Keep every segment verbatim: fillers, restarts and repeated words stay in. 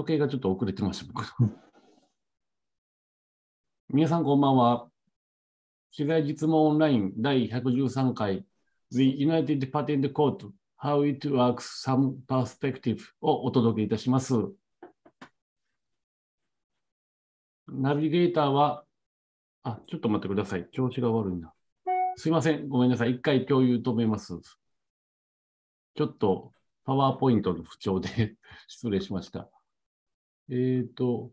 時計がちょっと遅れてました。皆さんこんばんは。取材実務オンライン第百十三回 The United Patent Court How It Works Some Perspective をお届けいたします。ナビゲーターは、あ、ちょっと待ってください。調子が悪いな。すいません。ごめんなさい。一回共有止めます。ちょっとパワーポイントの不調で失礼しました。えっと、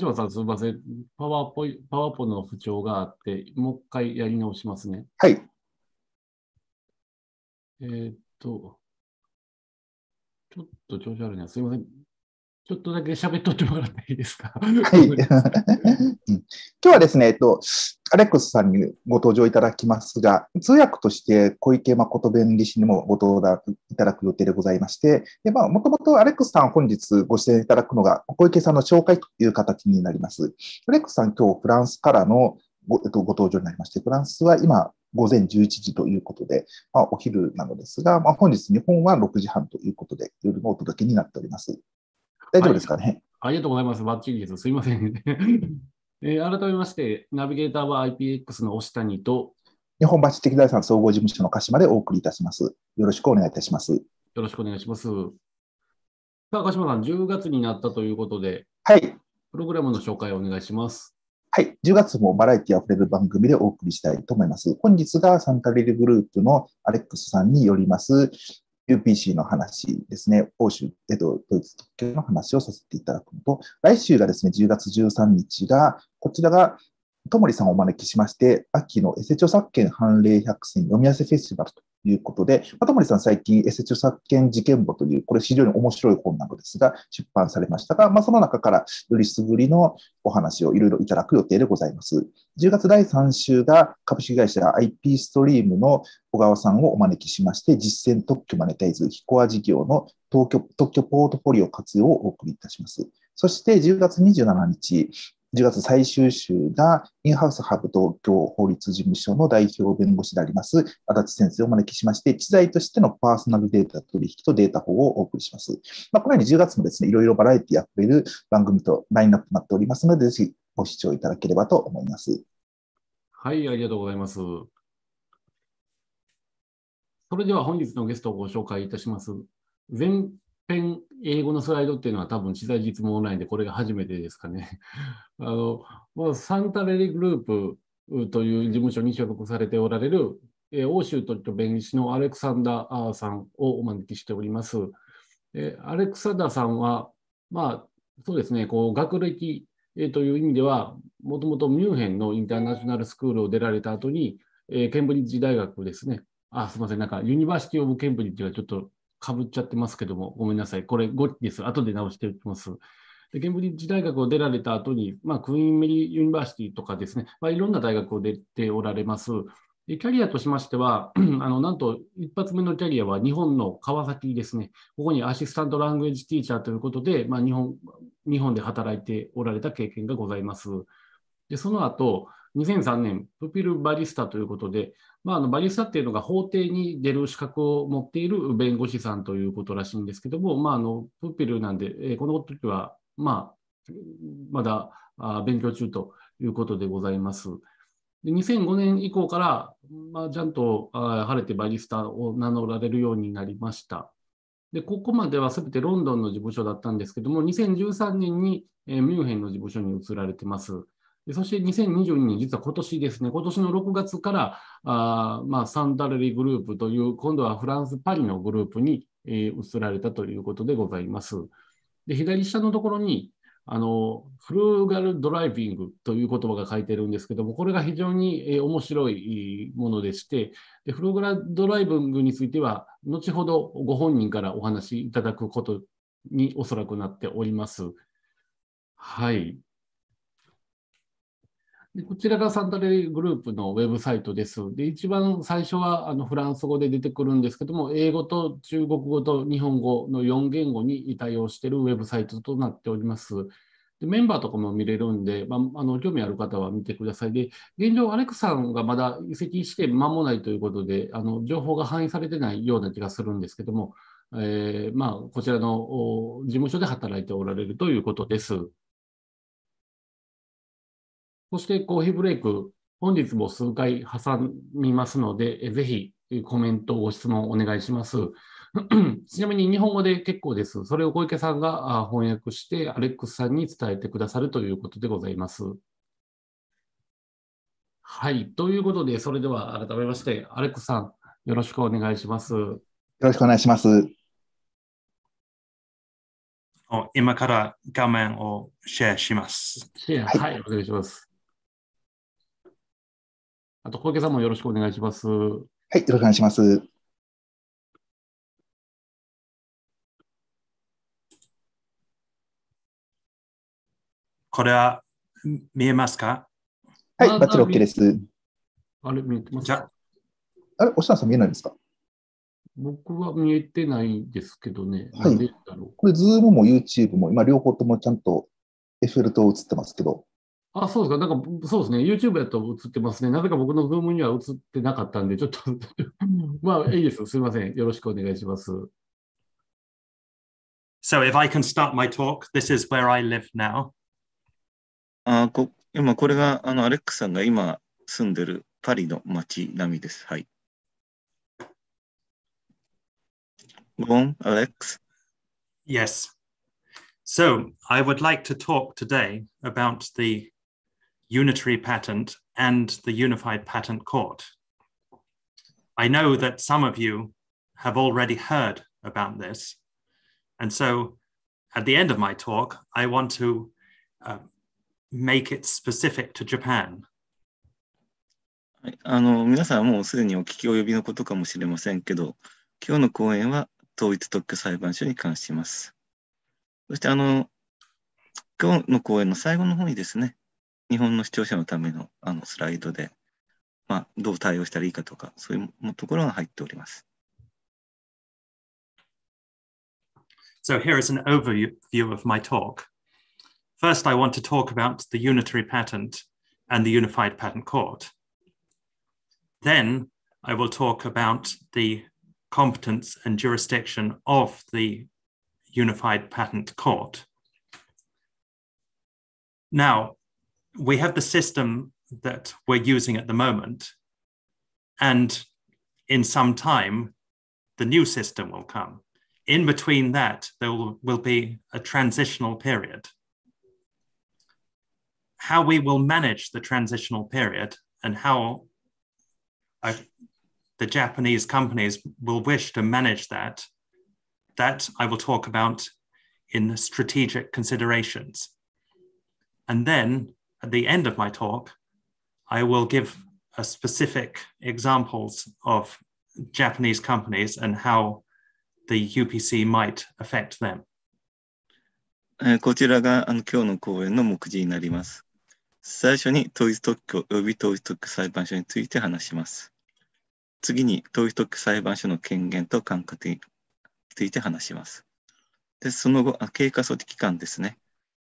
橋場さんすみません。パワーポイ、パワーポの不調があって、もう一回やり直しますね。はい。えっと、ちょっと調子悪いな。すみません。ちょっとだけ喋っとってもらっていいですか。はい。今日はですね、えっと、アレックスさんにご登場いただきますが、通訳として小池誠弁理士にもご登壇いただく予定でございまして、で、まあ、もともとアレックスさん本日ご出演いただくのが、小池さんの紹介という形になります。アレックスさん、今日フランスからのご、えっと、ご登場になりまして、フランスは今、午前十一時ということで、まあ、お昼なのですが、まあ、本日日本は六時半ということで、夜のお届けになっております。大丈夫ですかね、はい。ありがとうございます。バッチリです。すいません。えー、改めまして、ナビゲーターは アイピーエックス の押谷と、日本橋的財産総合事務所の鹿島でお送りいたします。よろしくお願いいたします。よろしくお願いします。さあ、鹿島さん、じゅうがつになったということで、はい。プログラムの紹介をお願いします。はい。じゅうがつもバラエティあふれる番組でお送りしたいと思います。本日がサンタレリグループのアレックスさんによります、ユーピーシー の話ですね、欧州、えっと、ドイツ特許の話をさせていただくのと、来週がですね、十月十三日が、こちらが、ともりさんをお招きしまして、秋のエセ著作権判例百選読み合わせフェスティバルということで、ともりさん最近エセ著作権事件簿という、これ非常に面白い本なのですが、出版されましたが、まあ、その中からよりすぐりのお話をいろいろいただく予定でございます。じゅうがつ第三週が株式会社 アイピー ストリームの小川さんをお招きしまして、実践特許マネタイズ、ヒコア事業の特許、特許ポートフォリオ活用をお送りいたします。そして十月二十七日、じゅうがつ最終週が、インハウスハブ東京法律事務所の代表弁護士であります、足立先生をお招きしまして、知財としてのパーソナルデータ取引とデータ法をお送りします。まあ、このようにじゅうがつもですね、いろいろバラエティあふれる番組とラインナップになっておりますので、ぜひご視聴いただければと思います。はい、ありがとうございます。それでは本日のゲストをご紹介いたします。前編英語のスライドっていうのは多分知財実務オンラインでこれが初めてですかね。あのまあ、サンタレリグループという事務所に所属されておられる、えー、欧州特許弁理士のアレクサンダーさんをお招きしております。えー、アレクサンダーさんは、まあ、そうですね、こう学歴、えー、という意味では、もともとミュンヘンのインターナショナルスクールを出られた後に、えー、ケンブリッジ大学ですね、あ、すみません、なんかユニバーシティ・オブ・ケンブリッジがちょっとかぶっちゃってますけども、ごめんなさい。これ、誤記です。後で直しておきます。で、ケンブリッジ大学を出られた後に、まあ、クイーンメリーユニバーシティとかですね、まあ、いろんな大学を出ておられます。で、キャリアとしましては、あの、なんと一発目のキャリアは日本の川崎ですね。ここにアシスタントラングエージティーチャーということで、まあ、日本、日本で働いておられた経験がございます。で、その後、二千三年、プピルバリスタということで、まあ、あのバリスタっていうのが法廷に出る資格を持っている弁護士さんということらしいんですけども、まあ、あのプピルなんで、えー、この時は、まあ、まだあ勉強中ということでございます。で二千五年以降から、まあ、ちゃんとあ晴れてバリスタを名乗られるようになりました。でここまでは全てロンドンの事務所だったんですけども、二千十三年に、えー、ミュンヘンの事務所に移られてます。そして二千二十二年、実は今年ですね、今年の六月からあ、まあ、サンタレリグループという、今度はフランス・パリのグループに、えー、移られたということでございます。で左下のところにあの、フルーガルドライビングという言葉が書いてるんですけども、これが非常に、えー、面白いものでしてで、フルーガルドライビングについては、後ほどご本人からお話しいただくことにおそらくなっております。はい。でこちらがサンタレリグループのウェブサイトです。で一番最初はあのフランス語で出てくるんですけども、英語と中国語と日本語の四言語に対応しているウェブサイトとなっております。でメンバーとかも見れるんで、まあ、あの興味ある方は見てください。で現状、アレクさんがまだ移籍して間もないということで、あの情報が反映されてないような気がするんですけども、えー、まあ、こちらの事務所で働いておられるということです。そしてコーヒーブレイク、本日も数回挟みますので、ぜひコメント、ご質問お願いします。ちなみに日本語で結構です。それを小池さんが翻訳して、アレックスさんに伝えてくださるということでございます。はい。ということで、それでは改めまして、アレックスさん、よろしくお願いします。よろしくお願いします。今から画面をシェアします。シェア、はい、はい、お願いします。あと、小池さんもよろしくお願いします。はい、よろしくお願いします。これは見えますか？はい、バッチリ OK です。あれ、見えてますか？あれ、おしなさん見えないですか？僕は見えてないですけどね。はい、でだろうこれ、Zoom も YouTube も、今、両方ともちゃんと エフエル と映ってますけど。あ、そうですか。なんか、そうですね。YouTube だと映ってますね。なぜか僕の Zoom には映ってなかったんで、ちょっと、まあ、いいです。すみません。よろしくお願いします。So, if I can start my talk, this is where I live now. あこ今、これが、あの、アレックさんが今住んでるパリの街並みです。はい。Go on, Alex. Yes. So I would like to talk today about the unitary patent and the Unified Patent Court. I know that some of you have already heard about this. And so at the end of my talk, I want to uh, make it specific to Japan.あの、皆さんもうすでにお聞き及びのことかもしれませんけど、今日の講演は統一特許裁判所に関します。そしてあの、今日の講演の最後の方にですね、日本の視聴者のための、あのスライドで、まあ、どう対応したらいいかとか、そういうところが入っております。So here is an overview of my talk. First, I want to talk about the unitary patent and the Unified Patent Court. Then, I will talk about the competence and jurisdiction of the Unified Patent Court. Now, we have the system that we're using at the moment, and in some time, the new system will come. In between that, there will, will be a transitional period. How we will manage the transitional period and how I the Japanese companies will wish to manage that, that I will talk about in the strategic considerations. And then at the end of my talk, I will give a specific examples of Japanese companies and how the U P C might affect them. こちらがあの今日の講演の目次になります。最初に統一特許及び統一特許裁判所について話します。次に、統一特許裁判所の権限と管轄について話します。で、その後、経過措置期間ですね。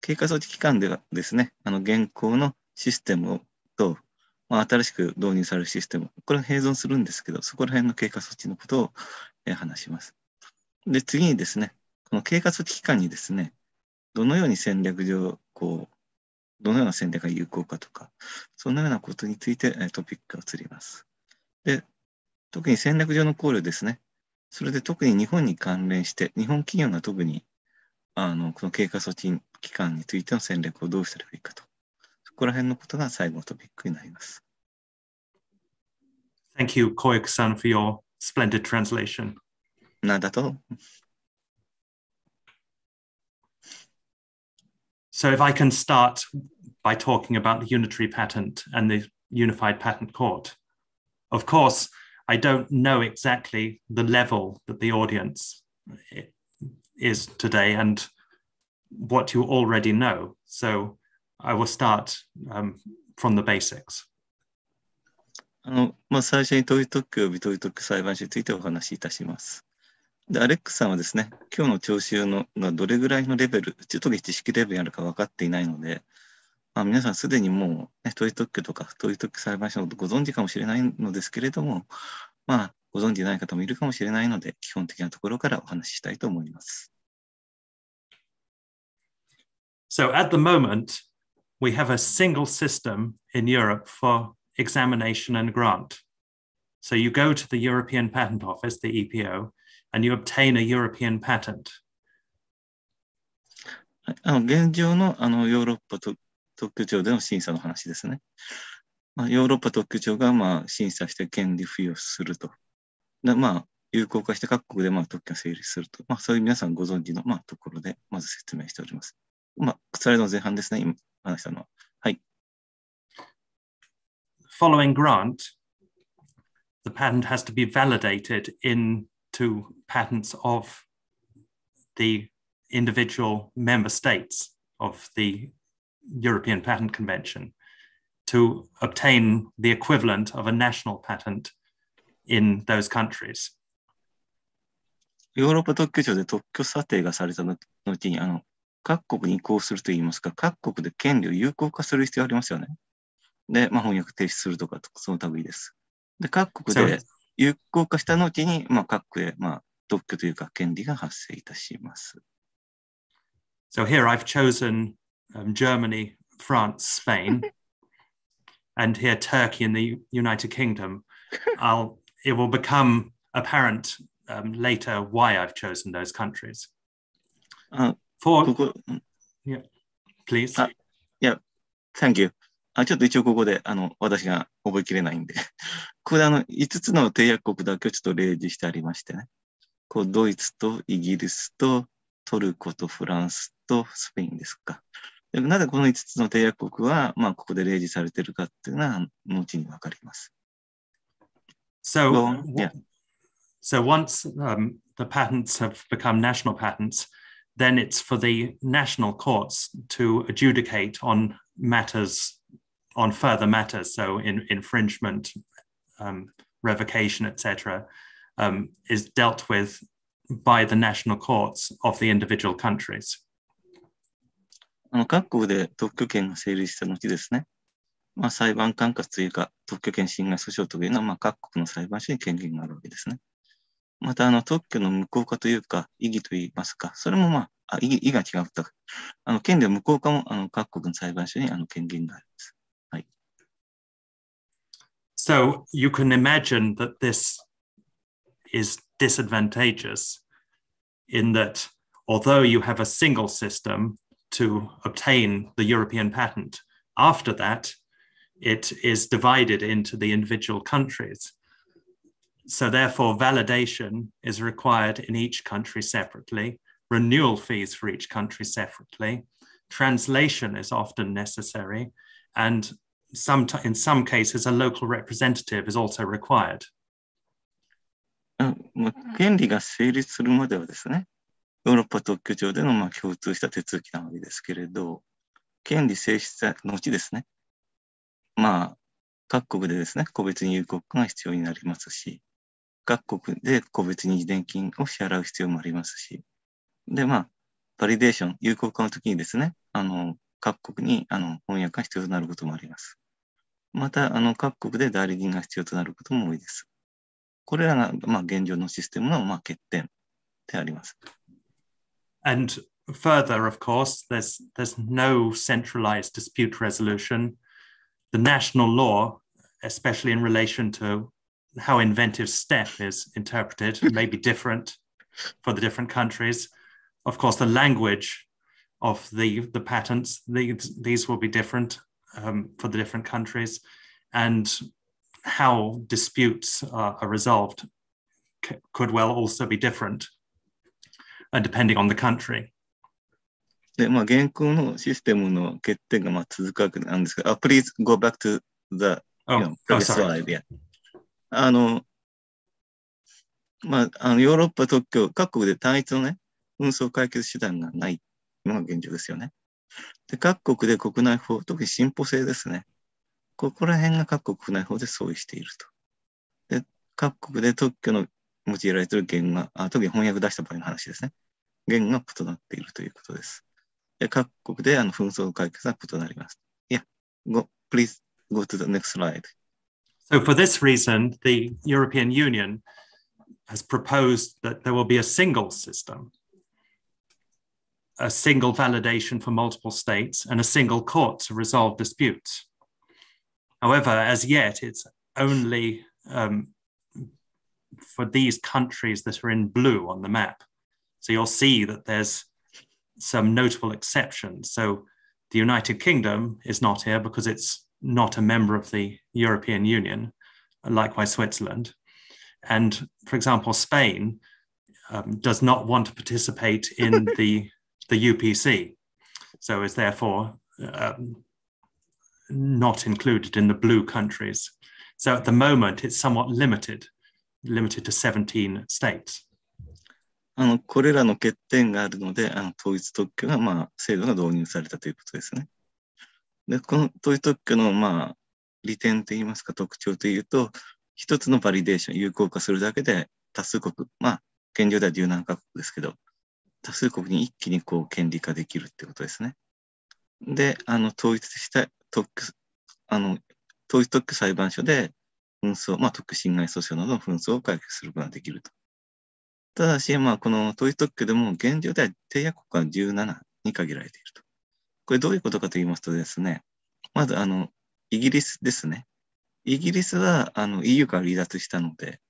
経過措置期間ではですね、あの現行のシステムと、まあ、新しく導入されるシステム、これは併存するんですけど、そこら辺の経過措置のことを、えー、話します。で、次にですね、この経過措置期間にですね、どのように戦略上、こう、どのような戦略が有効かとか、そんなようなことについて、えー、トピックが移ります。で特に戦略上の考慮ですね。それで特に日本に関連して、日本企業が特にあのこの経過措置期間についての戦略をどうすればいいかと。そこら辺のことが最後のトピックになります。Thank you, Koike-san, for your splendid translation. なんだと。So if I can start by talking about the unitary patent and the Unified Patent Court. Of course, I don't know exactly the level that the audience is today and what you already know. So I will start um, from the basics. あの、まあ、最初に統一特許及び統一特許裁判所についてお話しいたします。で、アレックスさんはですね、今日の聴衆のがどれぐらいのレベル、特に知識レベルにあるか分かっていないので、まあ、皆さんすでにもう、ね、統一特許とか統一特許裁判所のことをご存知かもしれないのですけれども、まあ、ご存じない方もいるかもしれないので、基本的なところからお話ししたいと思います。So at the moment, we have a single system in Europe for examination and grant. So you go to the European Patent Office, the E P O, and you obtain a European patent. あの現状のあのヨーロッパと特許庁での審査の話ですね。まあ、ヨーロッパ特許庁がまあ審査して権利付与すると。でまあ、有効化して各国でまあ特許を成立すると。まあ、そういう皆さんご存知のまあところでまず説明しております。まあ、スライドの前半ですね、今話したのは。はい。Following grant, the patent has to be validated into patents of the individual member states of the European Patent Convention to obtain the equivalent of a national patent in those countries. ヨーロッパ特許庁で特許査定がされた後にあの各国に移行するといいますか、各国で権利を有効化する必要ありますよね。で、まあ、翻訳停止するとかその類です。で、各国で有効化した後に、まあ、各国で、まあ、特許というか権利が発生いたします。So here I've chosen um, Germany, France, Spain, and here Turkey and the United Kingdom. I'll, it will become apparent um, later why I've chosen those countries. For, ここ yeah, please. Yeah, thank you. あちょっと一応ここであの私が覚えきれないんで、ここであのいつつの締約国だけをちょっと例示してありましてね。こうドイツとイギリスとトルコとフランスとスペインですか。でもなぜこのいつつの締約国は、まあ、ここで例示されているかっていうのは後に分かります。So, Go on. Yeah. So once、um, the patents have become national patents, then it's for the national courts to adjudicate on matters, on further matters. So in, infringement,、um, revocation, et cetera, um, is dealt with by the national courts of the individual countries. あの各国で特許権が成立した後ですね、まあ、裁判管轄というか特許権侵害訴訟というのはまあ各国の裁判所に権限があるわけですね。またあの特許の無効化というか意義といいますか、それもまあ、あ意義が違うとか、あの権利の無効化もあの各国の裁判所にあの権限があります。はい。So you can imagine that this is disadvantageous in that although you have a single system to obtain the European patent, after that it is divided into the individual countries. So therefore validation is required in each country separately, renewal fees for each country separately, translation is often necessary, and some in some cases a local representative is also required.権利が成立するまではですね、ヨーロッパ特許庁でのまあ共通した手続きなわけですけれど、権利成立の後ですね、まあ、各国でですね、個別に有効化が必要になりますし、各国で個別に伝金を支払う必要もありますし、で、まあ、バリデーション、有効化の時にですね、あの各国にあの翻訳が必要となることもあります。また、あの各国で代理人が必要となることも多いです。これらがまあ現状のシステムのまあ欠点であります。And further, of course, there's, there's no centralized dispute resolution. The national law, especially in relation to how inventive step is interpreted, may be different for the different countries. Of course, the language of the, the patents, these, these will be different um, for the different countries. And how disputes are, are resolved could well also be different, uh, depending on the country. で、まあ、現行のシステムの欠点がまあ続くわけなんですけど、uh, please go back to the you know, previous slide. Yeah. あの、まあ、あのヨーロッパ特許、各国で単一のね、紛争解決手段がないのが現状ですよね。で、各国で国内法、特に進歩性ですね。ここら辺が各国内法で相違していると。で、各国で特許の用いられている言が、あ、特に翻訳出した場合の話ですね。言が異なっているということです。で、各国であの紛争解決が異なります。Yeah, go, please go to the next slide. So for this reason, the European Union has proposed that there will be a single system, a single validation for multiple states, and a single court to resolve disputes. However, as yet, it's only um, for these countries that are in blue on the map. So you'll see that there's some notable exceptions. So the United Kingdom is not here because it's not a member of the European Union, likewise Switzerland. And for example, Spain um, does not want to participate in the, the U P C. So is therefore um, not included in the blue countries. So at the moment, it's somewhat limited, limited to seventeen states. あの、これらの欠点があるので、あの、統一特許が、まあ、制度が導入されたということですね。で、この統一特許の、まあ、利点といいますか、特徴というと、一つのバリデーション、有効化するだけで、多数国、まあ、現状ではじゅうななカ国ですけど、多数国に一気にこう、権利化できるってことですね。で、あの、統一した特許、あの、統一特許裁判所で、紛争、まあ、特許侵害訴訟などの紛争を解決することができると。ただし、まあ、この統一特許でも現状では締約国はじゅうななに限られていると。これどういうことかと言いますとですね、まずあの、イギリスですね。イギリスはあの イーユー から離脱したので、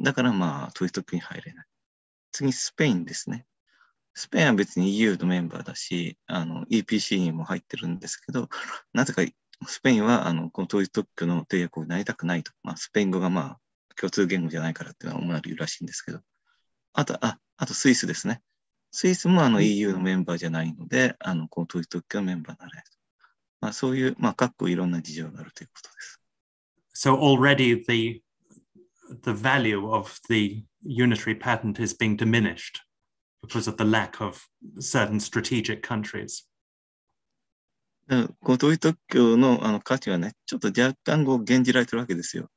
だからまあ、統一特許に入れない。次、スペインですね。スペインは別に イーユー のメンバーだし、あの イーピーシー にも入ってるんですけど、なぜかスペインはあのこの統一特許の締約国になりたくないと。まあ、スペイン語がまあ、共通言語じゃないからっていうのは主な理由らしいんですけど、あと、あ、あとスイスですね。スイスもあの イーユー のメンバーじゃないので、あの、この統一特許のメンバーになれない。まあ、そういう、まあ、各国いろんな事情があるということです。So already the, the value of the unitary patent is being diminished because of the lack of certain strategic countries. この統一特許の、あの価値はね、ちょっと若干こう減じられてるわけですよ。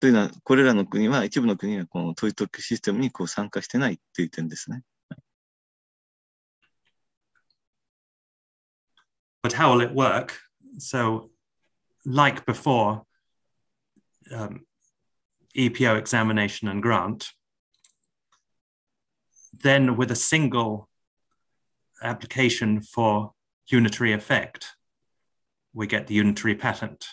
というのは、これらの国は、一部の国はこの統一特許システムにこう参加してないという点ですね。But how will it work? So, like before, um, E P O examination and grant, then with a single application for unitary effect, we get the unitary patent.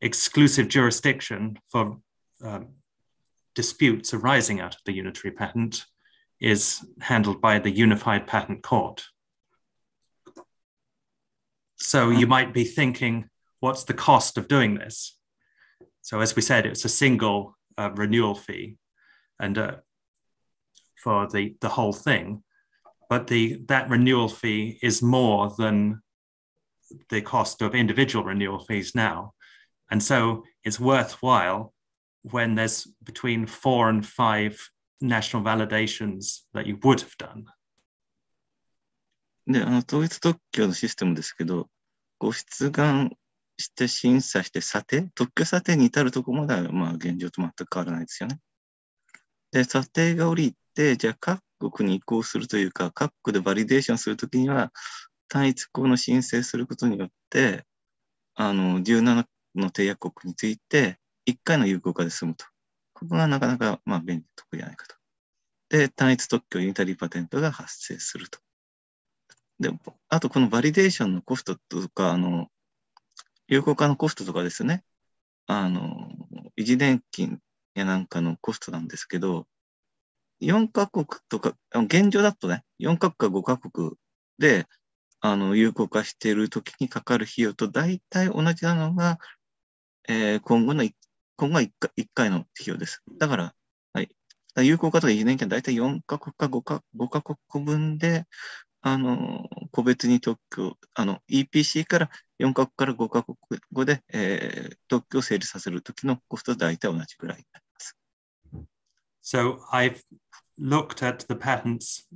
Exclusive jurisdiction for um, disputes arising out of the unitary patent is handled by the Unified Patent Court. So you might be thinking, what's the cost of doing this? So as we said, it's a single uh, renewal fee and uh, for the, the whole thing, but the, that renewal fee is more than the cost of individual renewal fees now. And so it's worthwhile when there's between four and five national validations that you would have done. で、あの、統一特許のシステムですけど、こう出願して審査して査定、特許査定に至るところまでは、まあ、現状と全く変わらないですよね。で、査定が降りて、じゃあ各国に移行するというか、各国でバリデーションするときには、単一項の申請することによって、あの、じゅうななの締約国についていっ回の有効化で済むと。ここがなかなかまあ便利なところじゃないかと。で、単一特許、ユニタリーパテントが発生すると。で、あとこのバリデーションのコストとか、あの、有効化のコストとかですね、あの、維持年金やなんかのコストなんですけど、よんカ国とか、現状だとね、よんカ国かごカ国で、あの、有効化しているときにかかる費用と大体同じなのが、えー、今後の、今後はいっ回の費用です。だから、はい、だから有効化とかいち年間、大体よんカ国かごカ国分で、あの、個別に特許、あの、イーピーシー からよんカ国からごカ国語で、えー、特許を成立させるときのコストは大体同じくらいになります。So I've looked at the patents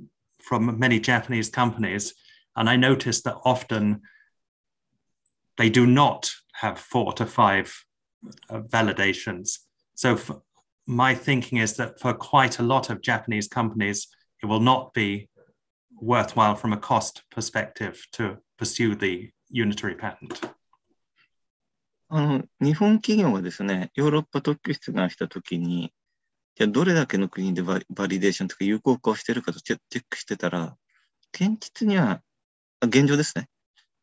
from many Japanese companies, and I noticed that often they do not have four to five uh, validations. So for, my thinking is that for quite a lot of Japanese companies, it will not be worthwhile from a cost perspective to pursue the unitary patent. あの、日本企業がですね、ヨーロッパ特許出願したときに、じゃあどれだけの国でバリ、バリデーションとか有効化をしているかとチェックしてたら、現実には、現状ですね。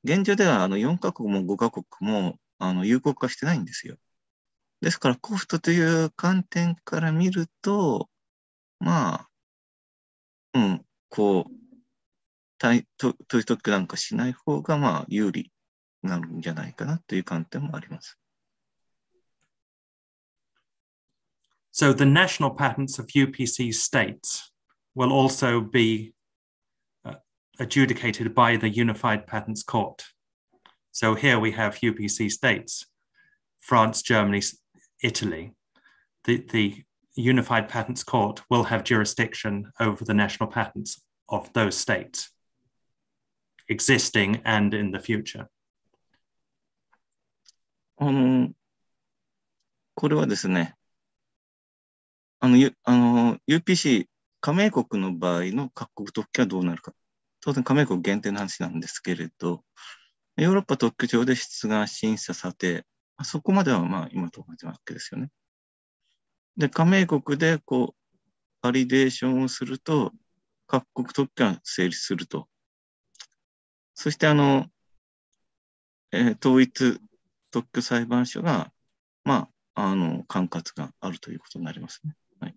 現状ではあのよんカ国もごカ国もあの有効化してないんですよ。ですからコストという観点から見ると、まあ、うん、こう、トイ特許なんかしない方がまあ有利になるんじゃないかなという観点もあります。So the national patents of U P C states will also be adjudicated by the Unified Patents Court. So here we have U P C states, France, Germany, Italy. The, the Unified Patents Court will have jurisdiction over the national patents of those states, existing and in the future. あの、これはですね、あの、あの、ユーピーシー 加盟国の場合の各国特許はどうなるか。当然加盟国限定の話なんですけれど、ヨーロッパ特許庁で出願審査査定、そこまではまあ今と同じわけですよね。で、加盟国でこう、バリデーションをすると、各国特許が成立すると。そしてあの、えー、統一特許裁判所が、まあ、あの、管轄があるということになりますね。はい。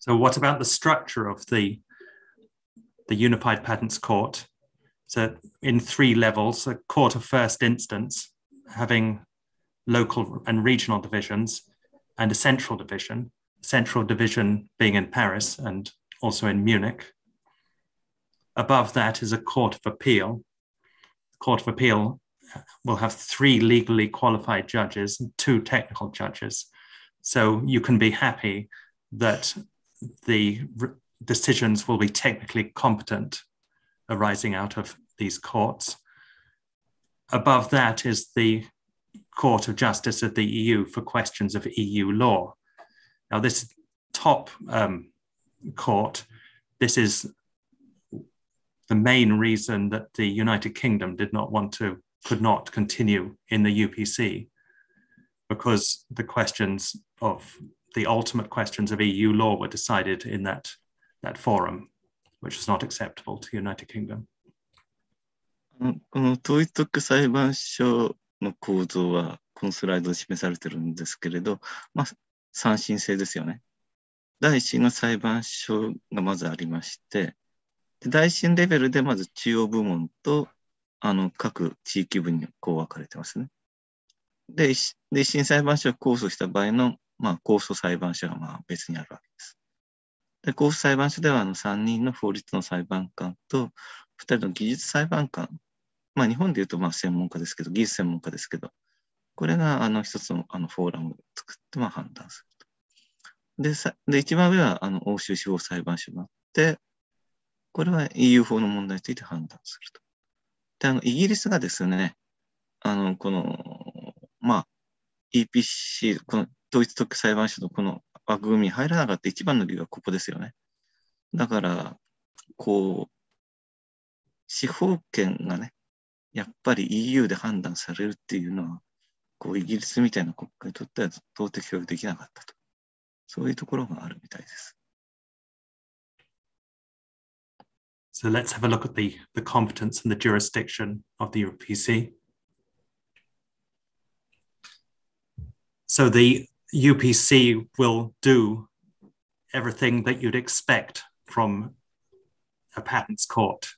So what about the structure of the the Unified Patents Court? So in three levels, a court of first instance, having local and regional divisions and a central division, central division being in Paris and also in Munich. Above that is a court of appeal. The court of appeal will have three legally qualified judges and two technical judges. So you can be happy that the decisions will be technically competent arising out of these courts. Above that is the Court of Justice of the E U for questions of E U law. Now this top um, court, this is the main reason that the United Kingdom did not want to, could not continue in the U P C, because the questions of, the ultimate questions of E U law were decided in that that forum, which is not acceptable to the United Kingdom. この統一特許裁判所の構造はこのスライドで示されてるんですけれど、まあ三審制ですよね。第一審の裁判所がまずありまして、で第一審レベルでまず中央部門とあの各地域部にこう分かれてますね。で一審裁判所が控訴した場合のまあ控訴裁判所がまあ別にあるわけです。で、控訴裁判所ではあのさんにんの法律の裁判官とふたりの技術裁判官、まあ、日本でいうとまあ専門家ですけど、技術専門家ですけど、これがあの一つのあのフォーラムを作ってまあ判断すると。で、で一番上はあの欧州司法裁判所があって、これは イーユー 法の問題について判断すると。で、あのイギリスがですね、あのこの、まあ、イーピーシー、この統一特許裁判所のこの枠組みに入らなかった一番の理由はここですよね。だから、こう、司法権がね、やっぱり イーユー で判断されるっていうのは、こう、イギリスみたいな国家にとっては圧倒的共有できなかったと。そういうところがあるみたいです。So let's have a look at the, the competence and the jurisdiction of the U P C. So the U P C will do everything that you'd expect from a patents court.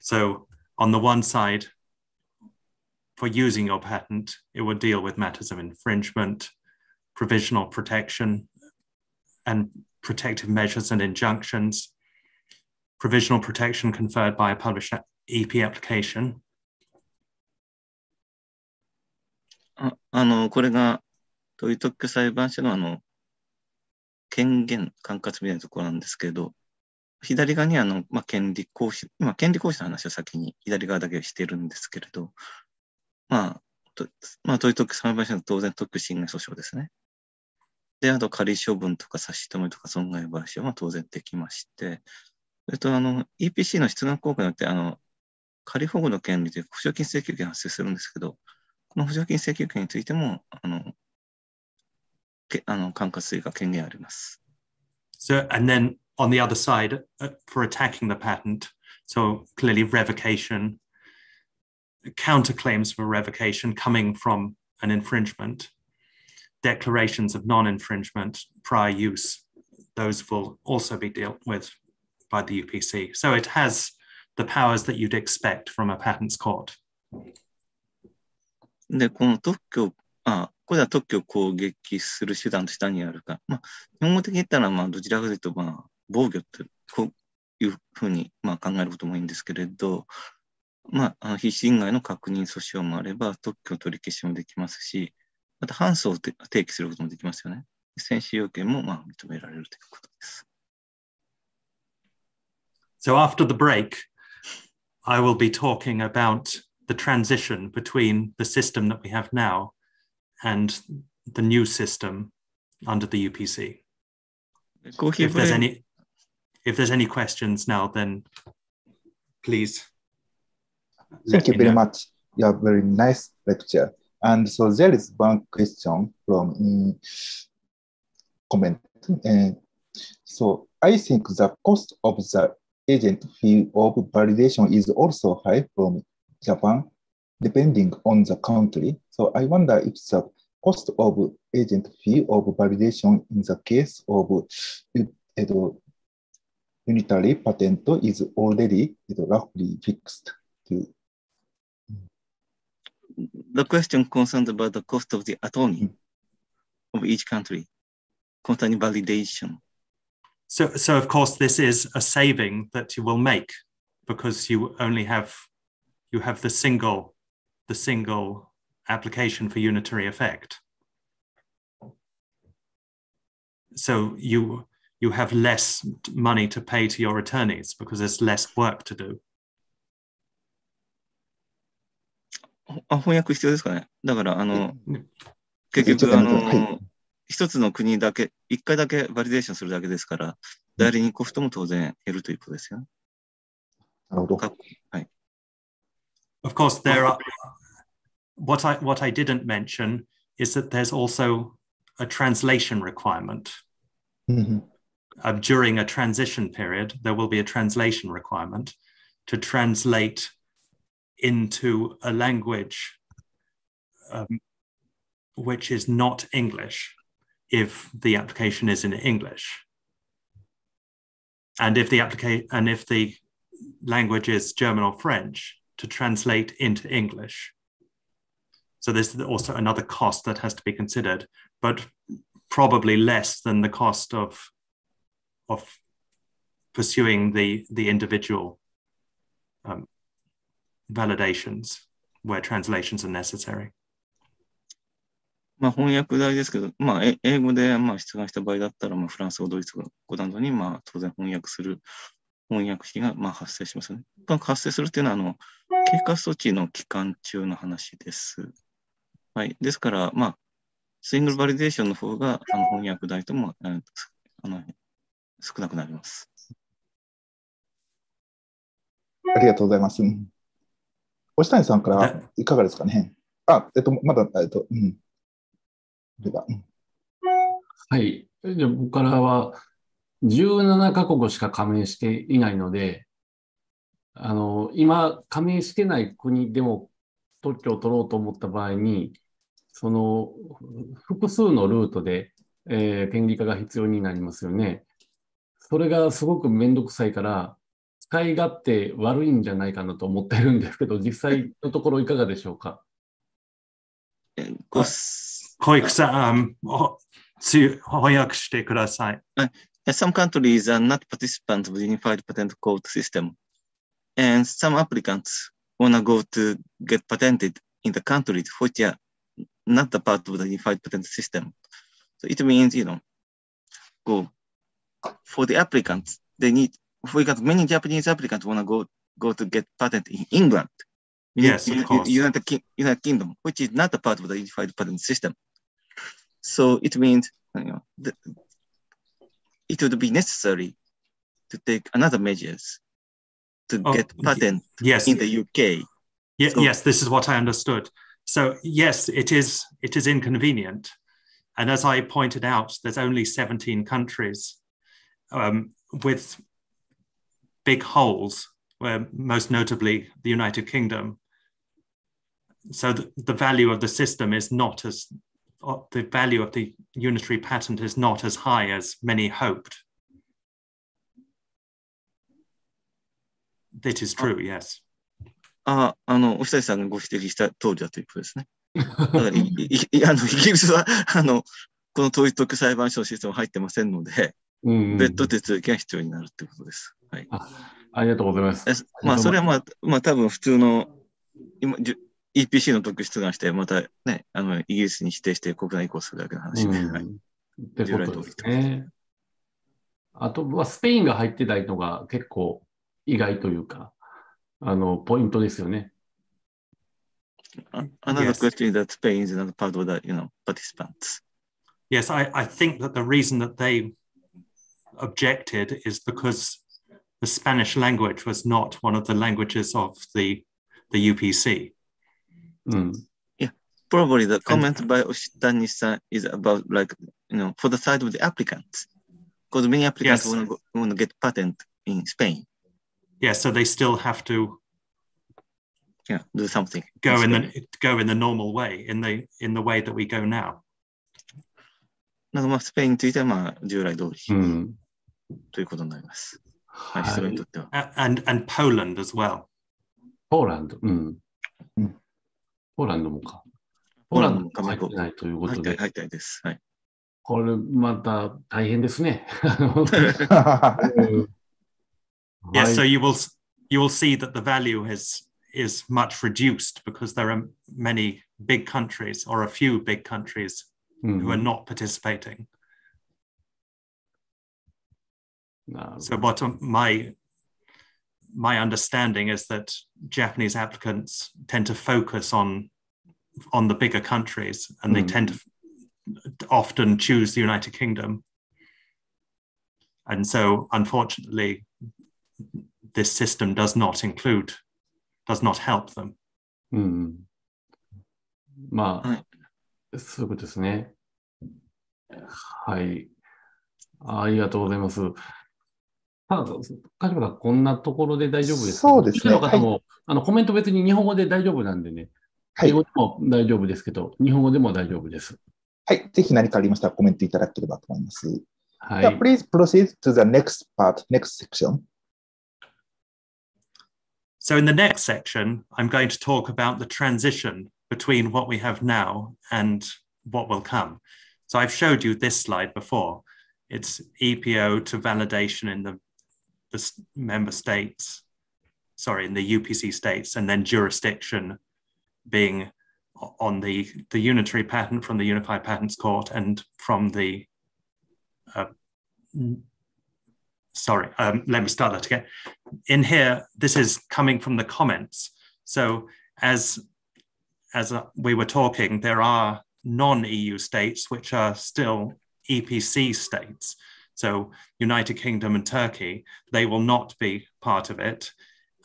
So on the one side, for using your patent, it would deal with matters of infringement, provisional protection, and protective measures and injunctions. Provisional protection conferred by a published E P application. あ、あの、これが統一特許裁判所のあの権限管轄みたいなところなんですけど、左側にあの、まあ、権利行使、今、権利行使の話を先に左側だけしてるんですけれど、まあ、とまあ、統一特許裁判所の当然特許侵害訴訟ですね。で、あと仮処分とか差し止めとか損害賠償は当然できまして、それとあの イーピーシー の出願効果によってあの仮保護の権利で補償金請求権が発生するんですけど、この補償金請求権についても、あの So, and then on the other side, uh, for attacking the patent, so clearly revocation, counterclaims for revocation coming from an infringement, declarations of non-infringement, prior use, those will also be dealt with by the U P C. So it has the powers that you'd expect from a patents court. で、この特許、あ、これは特許を攻撃する手段と下にあるか。まあ、日本語的に言ったら、まあ、どちらかというと、まあ、防御ってこういうふうに、まあ、考えることもいいんですけれど、まあ、非侵害の確認訴訟もあれば、特許取り消しもできますし、また、反訴を提起することもできますよね。先進要件も、まあ、認められるということです。So after the break, I will be talking about the transition between the system that we have now and the new system under the U P C. If there's any, if there's any questions now, then please. Thank you very much. You have very nice lecture. And so there is one question from um, comment. Uh, so I think the cost of the agent fee of validation is also high from Japan, depending on the country. So I wonder if the cost of agent fee of validation in the case of uh, unitary patent is already uh, roughly fixed. To... The question concerns about the cost of the attorney mm-hmm. of each country concerning validation. So, so of course, this is a saving that you will make because you only have you have the single, the single application for unitary effect. So you you have less money to pay to your attorneys because there's less work to do. あ、翻訳必要ですかね。だからあの結局あの一つの国だけ一回だけバリデーションするだけですから、代理人コストも当然減るということですよね。なるほど。はい。 Of course, there are, what I, what I didn't mention is that there's also a translation requirement. Mm-hmm. uh, during a transition period, there will be a translation requirement to translate into a language um, which is not English if the application is in English. And if the applica- and if the language is German or French, to translate into English. So this is also another cost that has to be considered, but probably less than the cost of, of pursuing the, the individual um, validations where translations are necessary. まあ翻訳代ですけど、まあ英語でまあ出願した場合だったら、まあフランス語、ドイツ語などにまあ当然翻訳する。 翻訳費がまあ発生しますね。発生するというのはあの経過措置の期間中の話です。はい。ですから、まあ、シングルバリデーションの方があの翻訳代ともあの少なくなります。ありがとうございます。押谷さんからいかがですかね。あ、えっとまだえっとうん。では、うん、はい。じゃあ僕からは。 じゅうななカ国しか加盟していないので、あの今加盟してない国でも特許を取ろうと思った場合に、その複数のルートで、えー、権利化が必要になりますよね。それがすごく面倒くさいから使い勝手悪いんじゃないかなと思ってるんですけど、実際のところいかがでしょうか。小池さん、翻訳してください。 Some countries are not participants of the Unified Patent Court system, and some applicants want to go to get patented in the countries which are not a part of the Unified Patent system. So it means, you know, go for the applicants. They need, we got many Japanese applicants want to go go to get patent in England, yes, of course, United, United Kingdom, which is not a part of the Unified Patent system. So it means, you know, the, it would be necessary to take another measures to oh, get patent yes. in the U K. Yes, so yes, this is what I understood. So yes, it is it is inconvenient, And as I pointed out, there's only seventeen countries um, with big holes, where most notably the United Kingdom. So the, the value of the system is not as, the value of the unitary patent is not as high as many hoped. That is true, yes. ああ、あの、お二人さんがご指摘した通りだということですね。ただ、い、い、あの、イギリスは、あの、この統一特裁判所のシステム入ってませんので、別途手続きが必要になるということです。はい。あ、ありがとうございます。まあ、それはまあ、まあ、多分普通の今 イーピーシー の特出願して、またね、あの、イギリスに指定して国内移行するだけの話で、はい。ってことですね。あとはスペインが入ってないのが結構意外というか、 あの、ポイントですよね。Another question that Spain is another part of the, you know, participants. Yes, I, I think that the reason that they objected is because the Spanish language was not one of the languages of the, the U P C. Mm. Yeah, probably the comment and, by Oshitani-san is about, like, you know, for the side of the applicants, because many applicants yes. want, to, want to get patent in Spain. Yeah, so they still have to yeah, do something. Go in the go in the normal way, in the in the way that we go now. なんかまあスペインについてはまあ従来通りということになります。はい、それにとっては。And and Poland as well. Poland、うん。ポーランドもか。ポーランドも入ってないということで。入ってないです。はい。これまた大変ですね。Yes, so you will you will see that the value is is much reduced because there are many big countries or a few big countries mm-hmm. who are not participating. No. So what my my understanding is that Japanese applicants tend to focus on on the bigger countries, and mm-hmm. they tend to often choose the United Kingdom. And so, unfortunately, this system does not include, does not help them. うん。まあ、はい、そういうことですね。はい。ありがとうございます。ただ、カジマさん、こんなところで大丈夫です。そうですね。の方も、はい、あの、コメント別に日本語で大丈夫なんでね。はい。英語でも大丈夫ですけど、日本語でも大丈夫です。はい。ぜひ何かありましたらコメントいただければと思います。はい。Please proceed to the next part, next section. So in the next section, I'm going to talk about the transition between what we have now and what will come. So I've showed you this slide before. It's E P O to validation in the, the member states, sorry, in the U P C states, and then jurisdiction being on the, the unitary patent from the Unified Patents Court and from the, uh, Sorry, um, let me start that again. In here, this is coming from the comments. So as, as we were talking, there are non-E U states which are still E P C states. So United Kingdom and Turkey, they will not be part of it.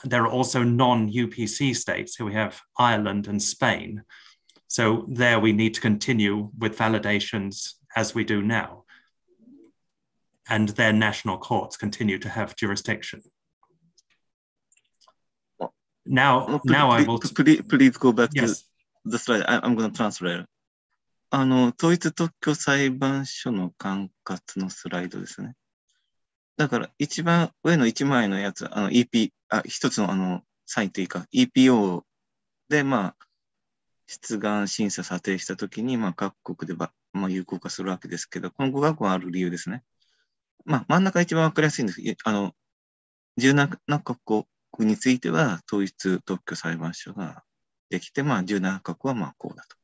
There are also non-U P C states. So we have Ireland and Spain. So there we need to continue with validations as we do now, and their national courts continue to have jurisdiction. Now, please, now I will... Please, please go back yes. to the slide. I, I'm going to translate. あの、統一特許裁判所の管轄のスライドですね。だから、一番上の一枚のやつ、あの、E P、あ、一つのあの、サインというか、E P O で、まあ、出願審査査定したときに、まあ、各国でば、まあ、有効化するわけですけど、このごかこある理由ですね。 まあ、真ん中が一番わかりやすいんです。あの、じゅうななかこくについては統一特許裁判所ができて、まあ、じゅうななかこくはまあこうだと。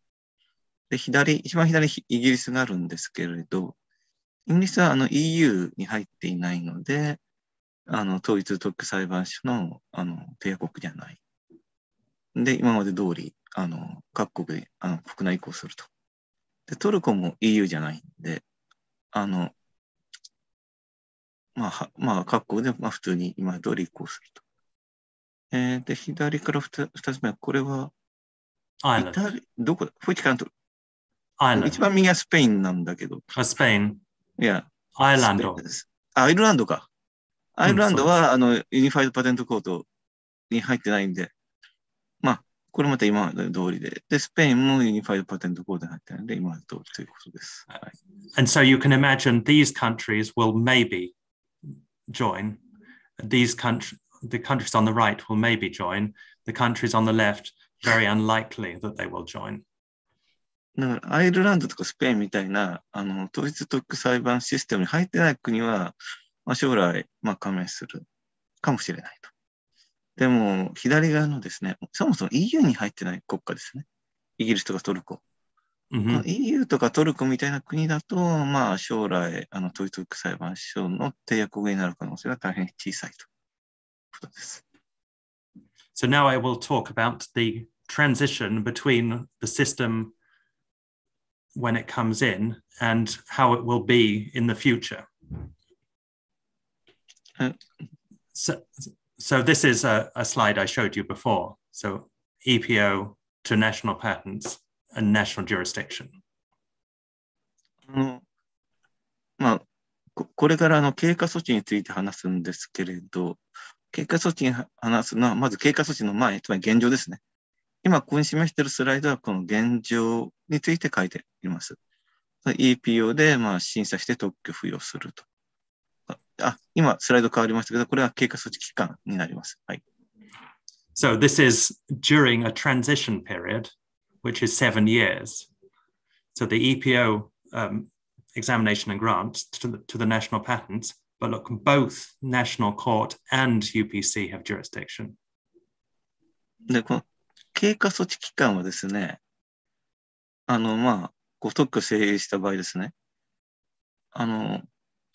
で、左、一番左、イギリスがあるんですけれど、イギリスはあの E U に入っていないので、あの、統一特許裁判所の、あの、締約国じゃない。で、今まで通り、あの、各国で、あの、国内移行すると。で、トルコも E U じゃないんで、あの、 まあ、まあ、各国で、まあ、普通に今通り移行すると。えー、で、左からふたつめは、これは、イタリア、どこだ、フォイチカント、Island. 一番右はスペインなんだけど。スペイン。いや。アイルランド。アイルランドか。アイルランドは、うん、あの、Unified Patent Courtに入ってないんで。まあ、これまた今まで通りで。で、スペインも Unified Patent Courtに入ってないんで、今まで通りということです。はい、And so you can imagine these countries will maybe join. These countries, the countries on the right will maybe join. The countries on the left, very unlikely that they will join. だからアイルランドとかスペインみたいなあの統一特区裁判システムに入ってない国は、まあ、将来、まあ、加盟するかもしれないと。でも左側のですね、そもそも イーユー に入ってない国家ですね。イギリスとかトルコ。Mm-hmm.イーユー とかトルコみたいな国だと、まあ、将来あの統一特区裁判所の締約国になる可能性は大変小さいということです。So now I will talk about the transition between the system when it comes in and how it will be in the future. Uh, so, so this is a, a slide I showed you before. So E P O to national patents and national jurisdiction. まあ、こ、これからの経過措置について話すんですけれど、経過措置に話すのはまず経過措置の前、つまり現状ですね。今ここに示しているスライドはこの現状について書いています。イーピーオー でまあ審査して特許付与すると。あ、今スライド変わりましたけど、これは経過措置期間になります。はい。So this is during a transition period, which is seven years. So the E P O um, examination and grant to the, to the national patents, but look, both national court and U P C have jurisdiction. で、この経過措置期間はですね、あの、まあ、こう特許を成立した場合ですね、あの、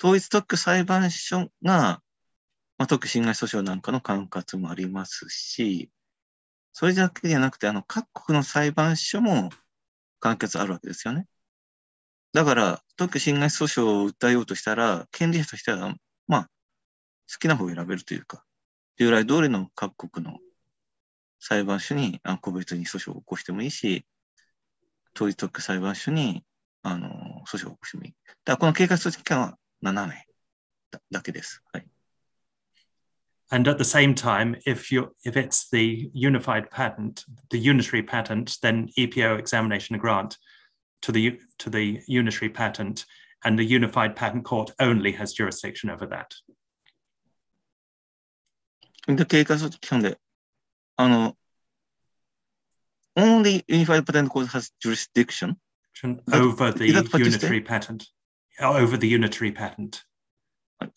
統一特許裁判所が、まあ、特許侵害訴訟なんかの管轄もありますし、それだけじゃなくて、あの、各国の裁判所も管轄あるわけですよね。だから、特許侵害訴訟を訴えようとしたら、権利者としては、まあ、好きな方を選べるというか、従来通りの各国の裁判所にあ個別に訴訟を起こしてもいいし、統一特許裁判所にあの訴訟を起こしてもいい。だからこの経過措置期間はななねん だ, だけです。はい。And at the same time, if, you, if it's the unified patent, the unitary patent, then E P O examination and grant to the, to the unitary patent, and the unified patent court only has jurisdiction over that. で経過措置期間であの only unified patent court has jurisdiction over the unitary patent. Over the unitary patent.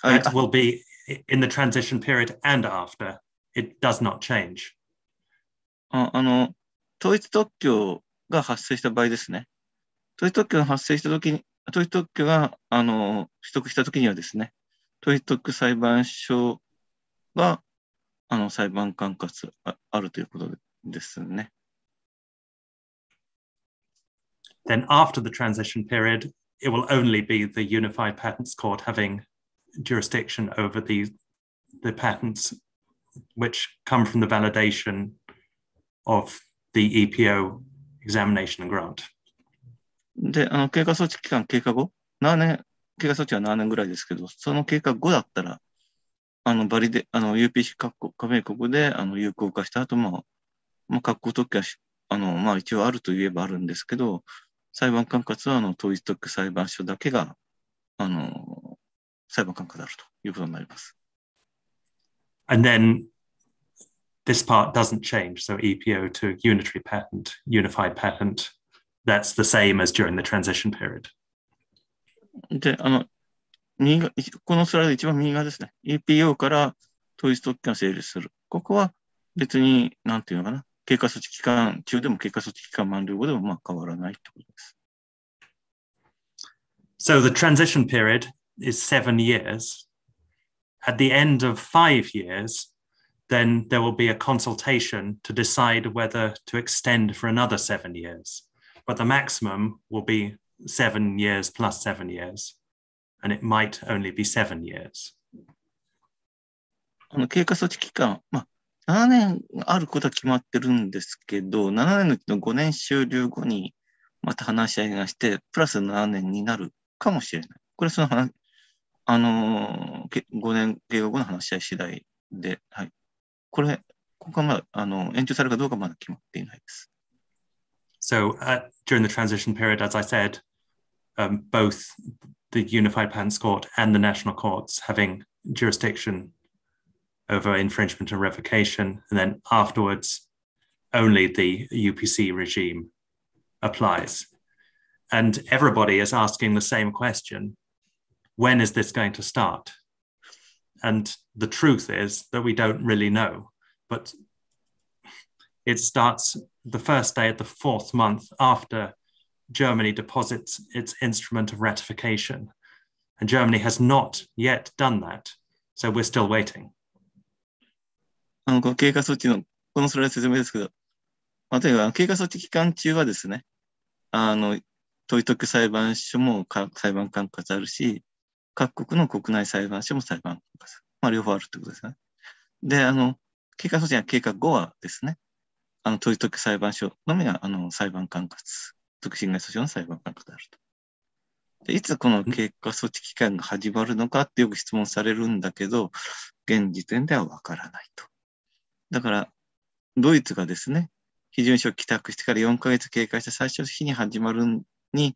It will be in the transition period and after. It does not change. あ、あの、統一特許が発生した場合ですね。統一特許が発生したときに、統一特許があの取得したときにはですね、統一特許裁判所があの裁判管轄あ、あるということですね。Then after the transition period, it will only be the Unified Patents Court having jurisdiction over the, the patents which come from the validation of the E P O examination and grant. で、あの経過措置期間経過後、ななねん、経過措置はななねんぐらいですけど、その経過後だったら、あのバリであの ユーピーシー 各国加盟国であの有効化した後も、まあ、各国特許はあの、まあ、一応あるといえばあるんですけど、裁判管轄はあの統一特許裁判所だけがあの裁判管轄であるということになります。And then this part doesn't change. So E P O to unitary patent, unified patent, that's the same as during the transition period. で、あの右側このスライド一番右側ですね。E P O から統一特許が成立する。ここは別に、なんていうのかな、経過措置期間中でも経過措置期間満了後でもまあ変わらないということです。So the transition period is seven years. At the end of five years, then there will be a consultation to decide whether to extend for another seven years. But the maximum will be seven years plus seven years. And it might only be seven years. あの経過措置期間、まあ、ななねんあることは決まってるんですけど、ななねんのうちのごねん終了後に、また話し合いがして、プラスななねんになるかもしれない。これその話、あのー、ごねん経過後の話し合い次第で、はい。これ、ここはまだ、あの、延長されるかどうかまだ決まっていないです。So, uh, during the transition period, as I said, um, both the Unified Patents Court and the national courts having jurisdiction over infringement and revocation, and then afterwards, only the U P C regime applies. And everybody is asking the same question, when is this going to start? And the truth is that we don't really know, but it starts the first day of the fourth month after Germany deposits its instrument of ratification. And Germany has not yet done that, so we're still waiting. あの、この経過措置の、このそれは説明ですけど、例えば経過措置期間中はですね、あの、東京裁判所も裁判管轄あるし、各国の国内裁判所も裁判管轄。まあ、両方あるってことですね。で、あの、経過措置や経過後はですね、あの、東京裁判所のみが、あの、裁判管轄、特侵害訴訟の裁判管轄であると。で、いつこの経過措置期間が始まるのかってよく質問されるんだけど、現時点ではわからないと。だから、ドイツがですね、批准書を帰宅してからよんかげつ経過した最初の日に始まるに、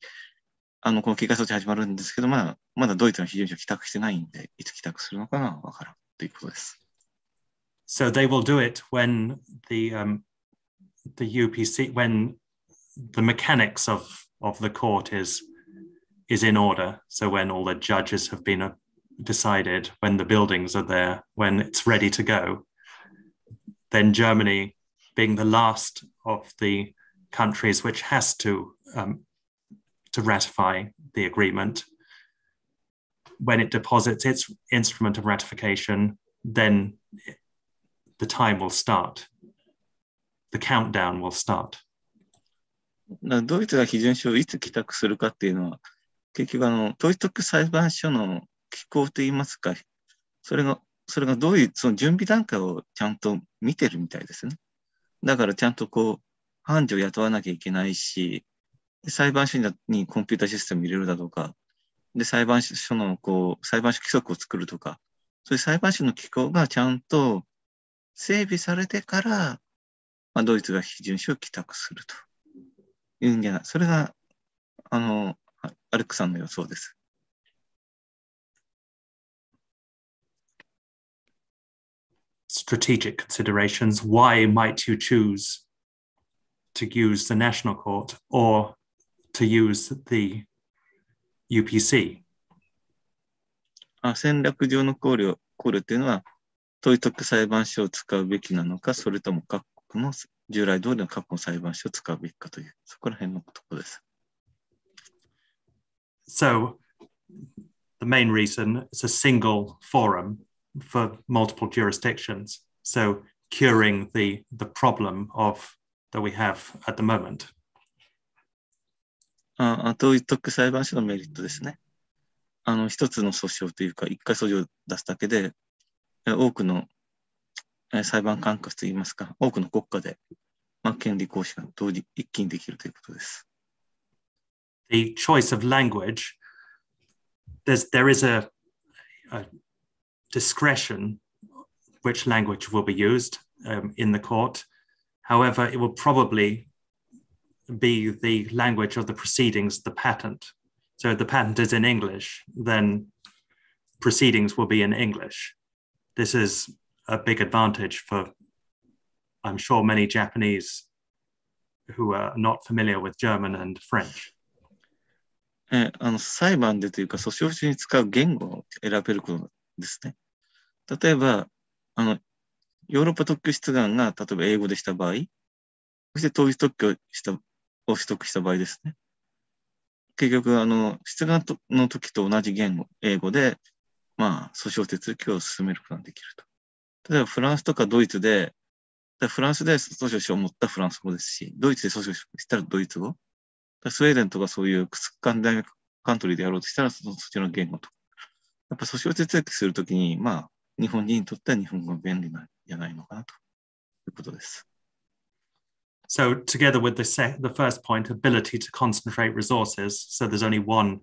あの、この経過措置始まるんですけど、まだ、まだドイツの批准書を帰宅してないんで、いつ帰宅するのかがわからんということです。So they will do it when the,、um, the U P C, when the mechanics of, of the court is, is in order. So when all the judges have been decided, when the buildings are there, when it's ready to go.Then Germany, being the last of the countries which has to, um, to ratify the agreement, when it deposits its instrument of ratification, then the time will start. The countdown will start. ドイツが批准書をいつ帰宅するかっていうのは、結局あの、統一特裁判所の機構といいますか、それがそれがどういう、その準備段階をちゃんと見てるみたいですね。だからちゃんとこう、判事を雇わなきゃいけないし、裁判所にコンピュータシステム入れるだとか、で、裁判所のこう、裁判所規則を作るとか、そういう裁判所の機構がちゃんと整備されてから、まあ、ドイツが批准書を帰宅するというんじゃない。それが、あの、アレックさんの予想です。Strategic considerations. Why might you choose to use the national court or to use the U P C? あ、戦略上の考慮、考慮というのは、統一特裁判所を使うべきなのか、それとも各国の従来通りの各国の裁判所を使うべきかという、そこら辺のところです。So, the main reason is a single forum.For multiple jurisdictions, so curing the, the problem of, that we have at the moment. あ、統一特裁判所のメリットですね。あの、一つの訴訟というか、一回訴訟を出すだけで、多くの裁判管轄といいますか、多くの国家で、まあ、権利行使が同時一気にできるということです。The choice of language, there's, there is a, a discretion which language will be used um, in the court. However, it will probably be the language of the proceedings, the patent. So if the patent is in English, then proceedings will be in English. This is a big advantage for, I'm sure, many Japanese who are not familiar with German and French.え、あの、裁判でというか、訴訟中に使う言語を選べることですね。例えば、あの、ヨーロッパ特許出願が、例えば英語でした場合、そして統一特許したを取得した場合ですね。結局、あの、出願の時と同じ言語、英語で、まあ、訴訟手続きを進めることができると。例えば、フランスとかドイツで、フランスで訴訟書を持ったフランス語ですし、ドイツで訴訟したらドイツ語。スウェーデンとかそういうカントリーでやろうとしたら、そのそちらの言語と。やっぱ訴訟手続きするときに、まあ、日本人にとっては日本語が便利なんじゃないのかなということです。So together with the, se the first point, ability to concentrate resources, so there's only one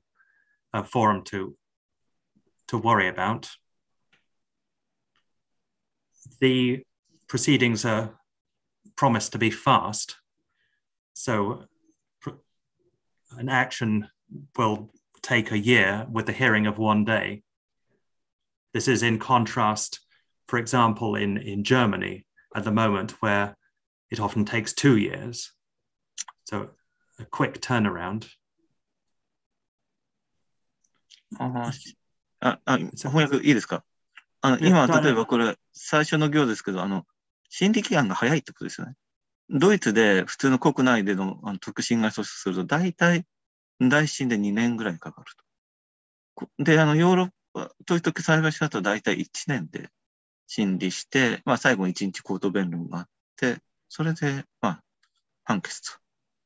uh, forum to, to worry about. The proceedings are promised to be fast, so an action will take a year with the hearing of one day. This is in contrast, for example, in, in Germany at the moment, where it often takes two years. So a quick turnaround. Uh-huh. uh, uh, あの、今、例えばこれ、最初の行ですけど、あの、審理期間が早いってことですよね。ドイツで普通の国内での特審が訴訟すると、大体、大審でにねんぐらいかかると。で、あの、ヨーロッパ、時々裁判所だと大体いちねんで審理して、まあ、最後にいちにち口頭弁論があって、それで、まあ、判決と。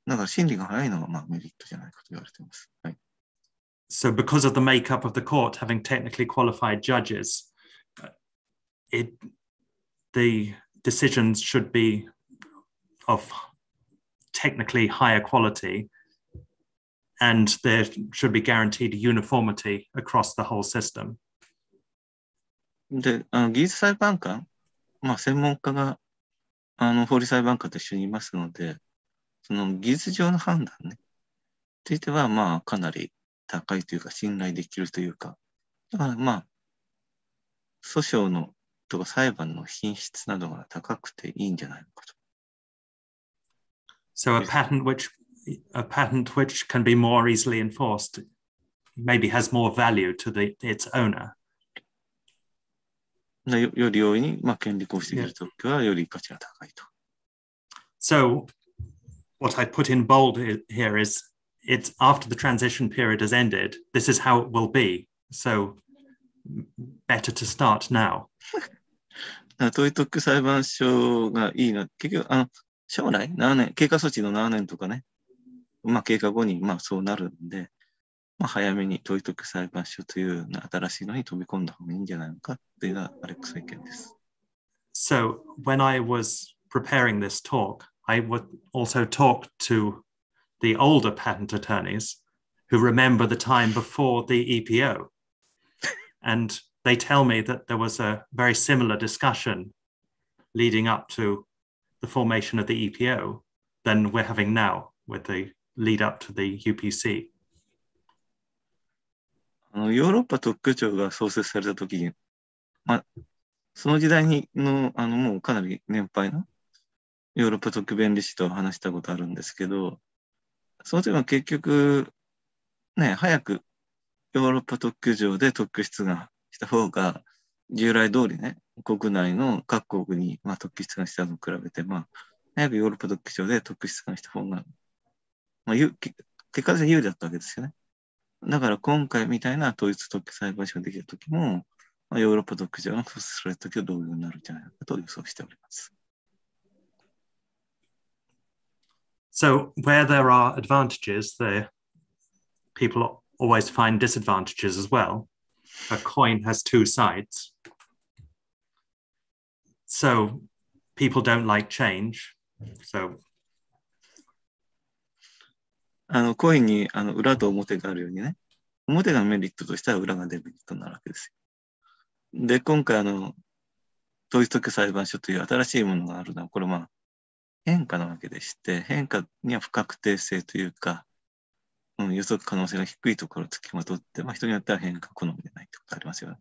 だから、審理が早いのは、まあ、メリットじゃないかと言われています。はい。So, because of the makeup of the court having technically qualified judges, It, the decisions should be of technically higher quality, and there should be guaranteed uniformity across the whole system. で、あの、技術裁判官、まあ、専門家が、あの、法律裁判官と一緒にいますので、その技術上の判断ね、ついては、まあ、かなり高いというか、信頼できるというか、だから、まあ、訴訟の So a patent which a patent which can be more easily enforced maybe has more value to the its owner. So what I put in bold here is it's after the transition period has ended, this is how it will be. So better to start now. トイトック裁判所がいいな。結局、あの、将来ななねん、経過措置のななねんとかね、まあ経過後に、まあそうなるんで、まあ早めにトイトック裁判所という新しいのに飛び込んだ方がいいんじゃないのかっていうのがアレックスの意見です。So, when I was preparing this talk, I would also talk to the older patent attorneys who remember the time before the E P O. And they tell me that there was a very similar discussion leading up to the formation of the E P O than we're having now with the lead up to the U P C. あの、ヨーロッパ特許庁が創設された時に、まあ、その時代にの、あの、もうかなり年配のヨーロッパ特許弁理士と話したことあるんですけど、その時は結局、ね、早く ヨーロッパ特許庁で特許出願した方が、従来通りね、国内の各国に、まあ、特許出願したのと比べて、まあ、早くヨーロッパ特許庁で特許出願した方が、まあ、結果的に有利だったわけですよね。だから今回みたいな統一特許裁判所ができた時も、まあ、ヨーロッパ特許庁が創設された時は同様になるんじゃないかと予想しております。So, where there are advantages, there people are always find disadvantages as well. A coin has two sides. So people don't like change. So あの、コインに、あの、裏と表があるようにね。表がメリットとしたら裏がデメリットになるわけですよ。で、今回あの、統一特許裁判所という新しいものがあるのは、これまあ、変化なわけでして、変化には不確定性というか、 予測可能性が低いところを付きまとって、まあ人によっては変化好みでないってことありますよね。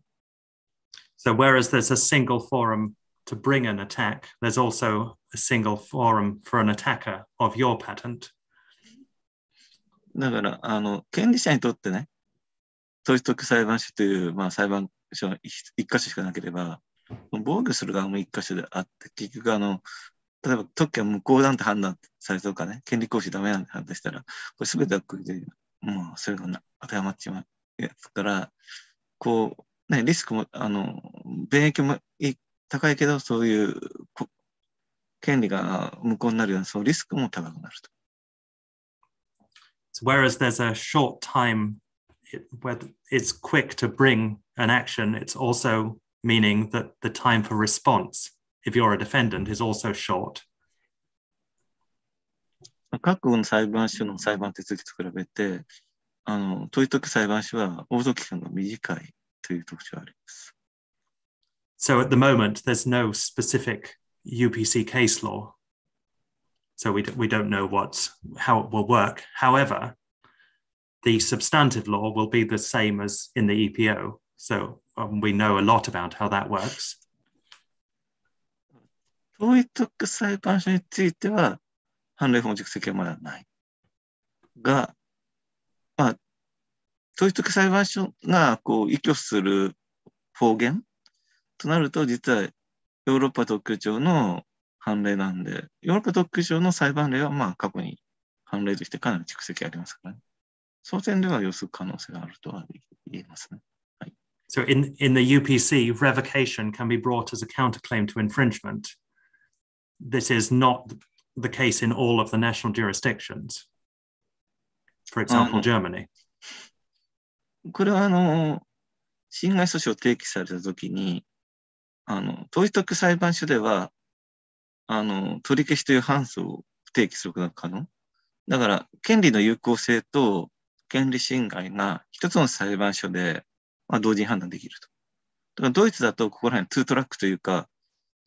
So whereas there's a single forum to bring an attack, there's also a single forum for an attacker of your patent. だからあの権利者にとってね、統一特許裁判所という、まあ、裁判所が一箇所しかなければ、防御する側も一箇所であって、結局あの 例えば特許は無効なんて判断されたとかね、権利行使ダメなんて判断したら、これ全ては国で、もうそれが当てはまっちまうやつから、こう、ね、リスクも、あの、便益も高いけど、そういう権利が無効になるような、そのリスクも高くなると。So whereas there's a short time where it's quick to bring an action, it's also meaning that the time for response, if you're a defendant, is also short. 各の裁判所の裁判手続きと比べて、あの統一特許裁判所は応答期間が短いという特徴があります。So at the moment, there's no specific U P C case law, so we we don't know what how it will work. However, the substantive law will be the same as in the E P O, so um, we know a lot about how that works. 統一特許裁判所については判例法の熟識はまだないが、まあ、統一特許裁判所がこう依拠する法源となると、実はヨーロッパ特許庁の判例なんで、ヨーロッパ特許庁の裁判例はまあ過去に判例としてかなり蓄積ありますからね。その点では予測可能性があるとは言えますね。はい。So in in the U P C, revocation can be brought as a counterclaim to infringement. This is not the case in all of the national jurisdictions. For example, Germany. これはあの侵害訴訟を提起されたときに、あの統一特許裁判所ではあの取り消しという判訴を提起することが可能。だから権利の有効性と権利侵害が一つの裁判所で、まあ、同時に判断できると。だからドイツだとここら辺ツートラックというか、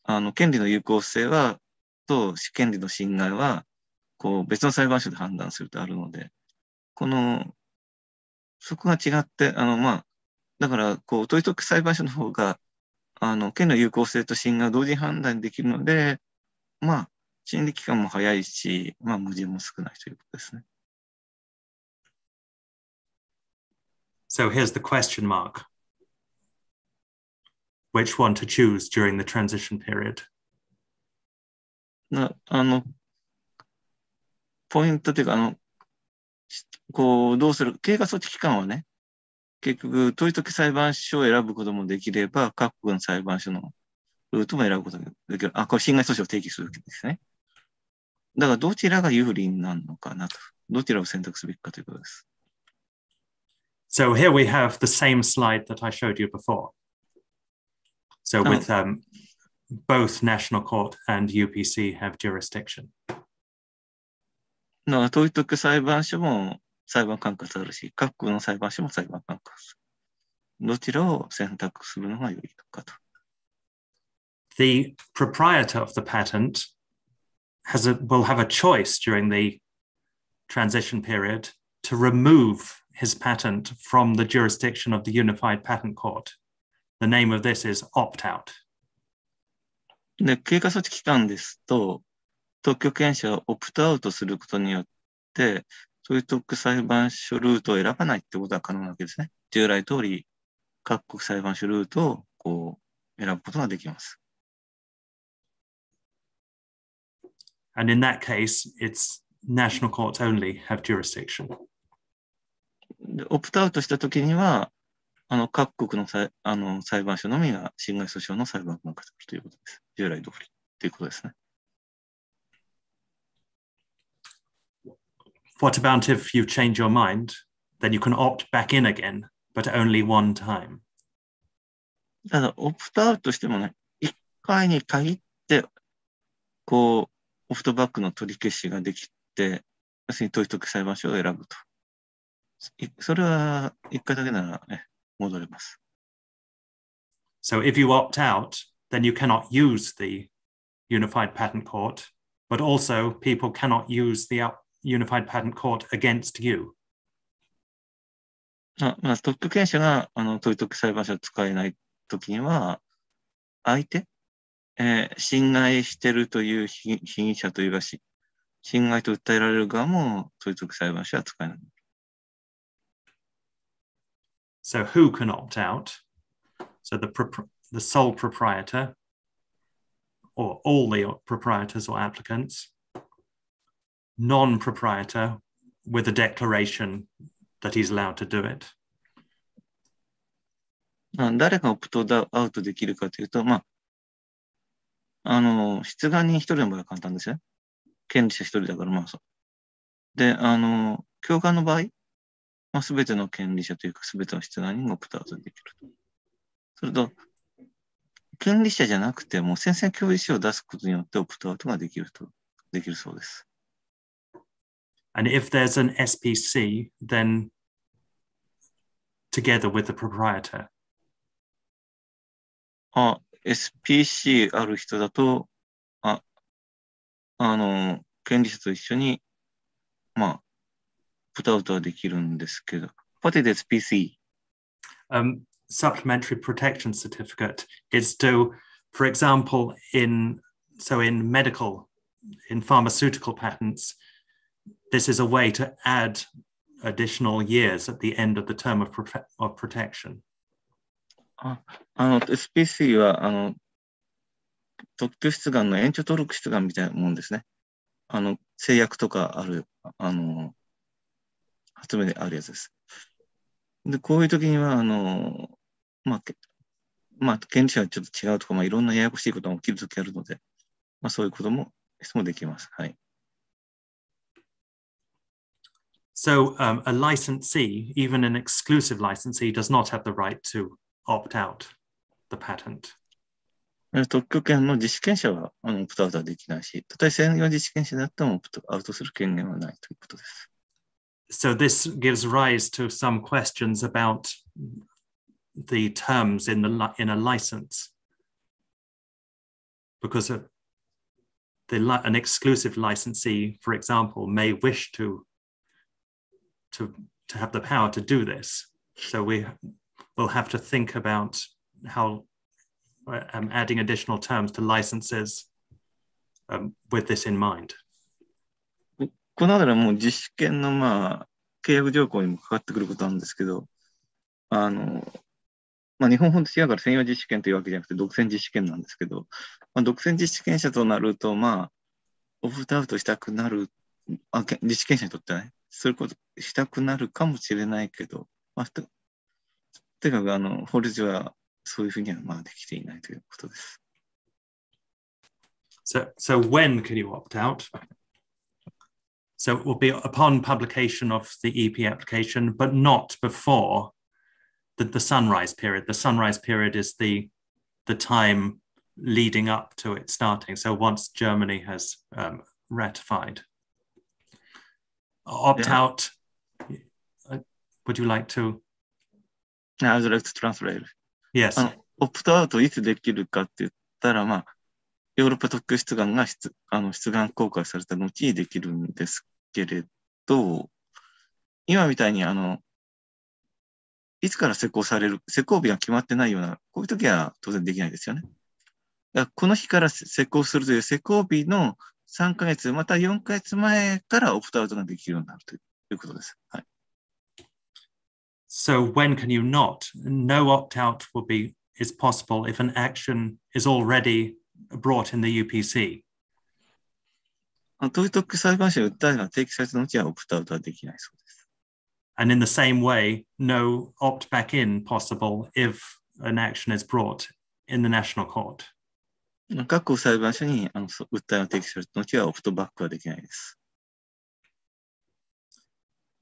あの権利の有効性はと権利の侵害はこう別の裁判所で判断するとあるので、このそこが違ってあのまあだからこう統一特許裁判所の方があの権利の有効性と侵害を同時判断できるので、まあ、審理期間も早いし、まあ、矛盾も少ないということですね。So here's the question mark. Which one to choose during the transition period? なあのポイントというかあのこうどうする経過措置期間はね、結局、統一特許裁判所を選ぶこともできれば、各国の裁判所のルートも選ぶことができる。あ、これ侵害訴訟を提起するわけですね。だから、どちらが有利になるのかなと。どちらを選択すべきかということです。So here we have the same slide that I showed you before. So with、um, both National Court and U P C have jurisdiction. だから、統一特許裁判所も、裁判管轄あるし、各国の裁判所も裁判管轄。どちらを選択するのが良いのかと。The proprietor of the patent has a, will have a choice during the transition period to remove his patent from the jurisdiction of the Unified Patent Court. The name of this is opt-out. で、経過措置期間ですと、特許権者はオプトアウトすることによって、統一特許裁判所ルートを選ばないってことは可能なわけですね。従来通り、各国裁判所ルートをこう選ぶことができます。And in that case, it's national courts only have jurisdiction. オプトアウトしたときには、あの各国の裁、あの裁判所のみが侵害訴訟の裁判官が勝つということです。従来通りということですね。What about if you change your mind? Then you can opt back in again, but only one time. ただ、オプトアウトしてもね、一回に限って、こう、オフトバックの取り消しができて、要するに統一特許裁判所を選ぶと。それは一回だけならね、戻れます。So if you opt out, then you cannot use the Unified Patent Court, but also people cannot use the out Unified Patent Court against you. あ、まあ、特許権者があの統一特許裁判所を使えないときには、相手、えー、侵害しているという被疑者というかし、侵害と訴えられる側も統一特許裁判所は使えない。So who can opt out? So the, the sole proprietor, or all the proprietors or applicants. Non-proprietor with a declaration that he's allowed to do it. 誰がオプトアウトできるかというと、まあ、あの、出願人一人の場合は簡単ですね。権利者一人だから、まあそう。で、あの、共感の場合、まあ、全ての権利者というか、全ての出願人がオプトアウトできると。それと、権利者じゃなくても、宣戦協議書を出すことによってオプトアウトができると、できるそうです。And if there's an S P C, then together with the proprietor. あ、S P C ある人だと、あ、あの、権利者と一緒に、まあ、プットアウトはできるんですけど。What is S P C? Um, supplementary protection certificate is to, for example, in so in medical, in pharmaceutical patents, this is a way to add additional years at the end of the term of, of protection. あ、あの S P C はあの特許出願の延長登録出願みたいなもんですね。あの制約とかあるあの発明であるやつです。でこういう時にはあのまあまあ権利者はちょっと違うとかまあいろんなややこしいことが起きる時あるので、まあそういうことも質問できます。はい。So um, a licensee, even an exclusive licensee, does not have the right to opt out the patent. 特許権の実権者はあのオプトアウトはできないし、たとえ専業実権者であってもオプトアウトする権限はないということです。So this gives rise to some questions about the terms in the in a license, because a, the, an exclusive licensee, for example, may wish to to to have the power to do this. So we we'll have to think about how um, adding additional terms to licenses um, with this in mind. このあたりはもう実権のまあ契約条項にもかかってくることなんですけど、あのまあ日本法と違うから専用実施権というわけじゃなくて独占実施権なんですけど、まあ、独占実施権者となるとまあオプトアウトしたくなる、あ実施権者にとってはね、そういうことしたくなるかもしれないけど、まあとにかくあの法律はそういうふうにはまあできていないということです。So, so when can you opt out? So it will be upon publication of the E P application, but not before the, the sunrise period. The sunrise period is the the time leading up to it starting. So once Germany has um, ratified, opt out. Would you like to? I would like to translate. Yes. あの、オプトアウトいつできるかって言ったら、まあ、ヨーロッパ特許出願が出、あの出願公開された後にできるんですけれど、今みたいにあのいつから施行される、施行日が決まってないような、こういう時は当然できないですよね。だからこの日から施行するという施行日のさんかげつ、またよんかげつまえからオプトアウトができるようになるということです。はい。So when can you not? No opt-out will be is possible if an action is already brought in the U P C. 特許裁判所に訴えが提起されたのちはオプトアウトはできないそうです。And in the same way, no opt-back in possible if an action is brought in the national court. 各国裁判所にあの訴えが提起されたのちはオプトバックはできないです。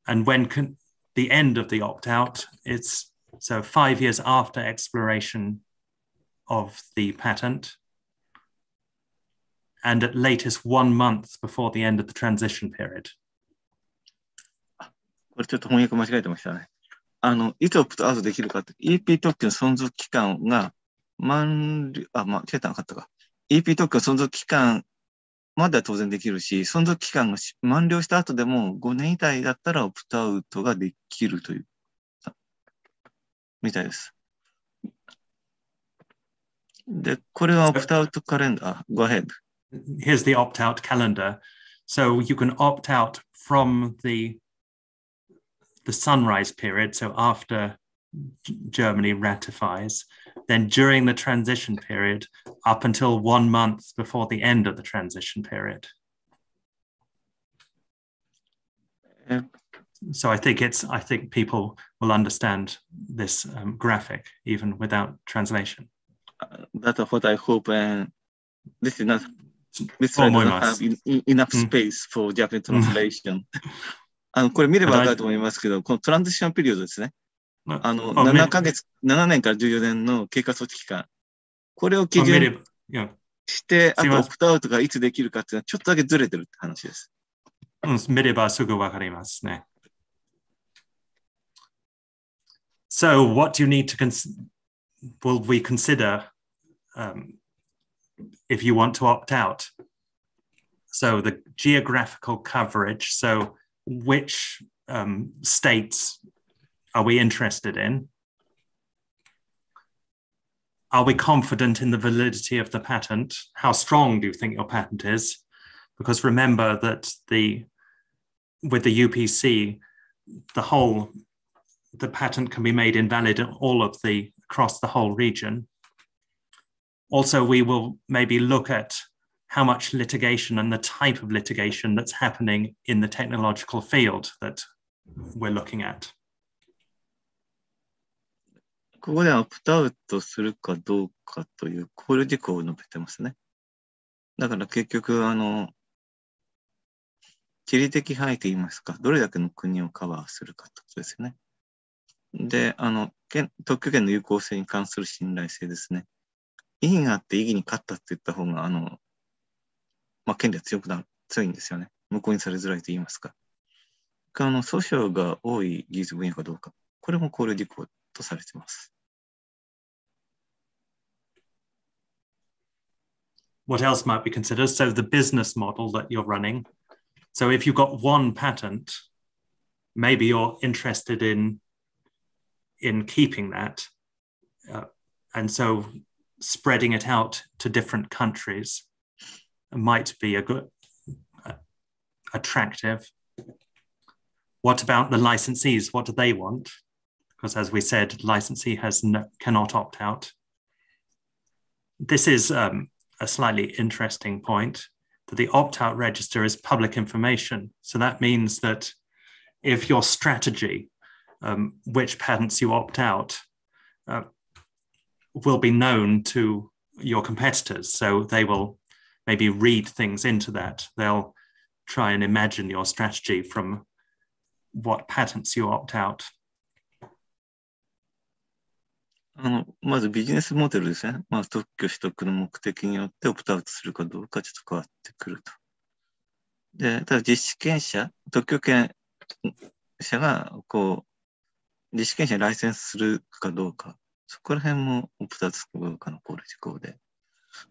And when can the end of the opt-out, it's so five years after expiration of the patent and at latest one month before the end of the transition period. これちょっと翻訳間違えてましたね。あの、いつオプトアウトできるかって、E P 特許の存続期間が満了、あ、間違えたなかったか。E P 特許の存続期間までは当然できるし、存続期間が満了した後でもごねん以内だったらオプトアウトができるというみたいです。で、これはオプトアウトカレンダー。Go ahead. Here's the opt-out calendar. So you can opt out from the the sunrise period. So after Germany ratifies, then during the transition period, up until one month before the end of the transition period. So I think it's, I think people will understand this um, graphic even without translation. Uh, that's what I hope. And this is not, this does not have in, in, enough mm. space for Japanese translation. あの、これ見ればわかると思いますけど、このトランジションピリオドですね。あの、ななかげつ、ななねんからじゅうよねんの経過措置期間。これを基準して、あとオプトアウトがいつできるかっていうのはちょっとだけずれてるって話です。見ればすぐわかりますね。So what do you need to consider, will we consider um, if you want to opt out? So the geographical coverage, so which um, states are we interested in? Are we confident in the validity of the patent? How strong do you think your patent is? Because remember that the with the U P C, the whole the patent can be made invalid in all of the across the whole region. Also, we will maybe look at how much litigation and the type of litigation that's happening in the technological field that we're looking at. ここでアプトアウトするかどうかという考慮事項を述べてますね。だから結局あの地理的範囲と言いますか、どれだけの国をカバーするかってことですよね。で、あの特許権の有効性に関する信頼性ですね。意義があって意義に勝ったって言った方があのまあ権利は強くなる強いんですよね。無効にされづらいと言いますか。あの訴訟が多い技術分野かどうか、これも考慮事項とされています。 What else might be considered? So the business model that you're running. So if you've got one patent, maybe you're interested in, in keeping that. Uh, and so spreading it out to different countries might be a good, uh, attractive. What about the licensees? What do they want? Because as we said, licensee has no, cannot opt out. This is... Um, a slightly interesting point, that the opt-out register is public information. So that means that if your strategy, um, which patents you opt out, uh, will be known to your competitors. So they will maybe read things into that. They'll try and imagine your strategy from what patents you opt out. あのまずビジネスモデルですね。まあ、特許取得の目的によってオプトアウトするかどうかちょっと変わってくると。で、ただ実施権者、特許権者がこう、実施権者にライセンスするかどうか、そこら辺もオプトアウトするかどうかの考慮事項で。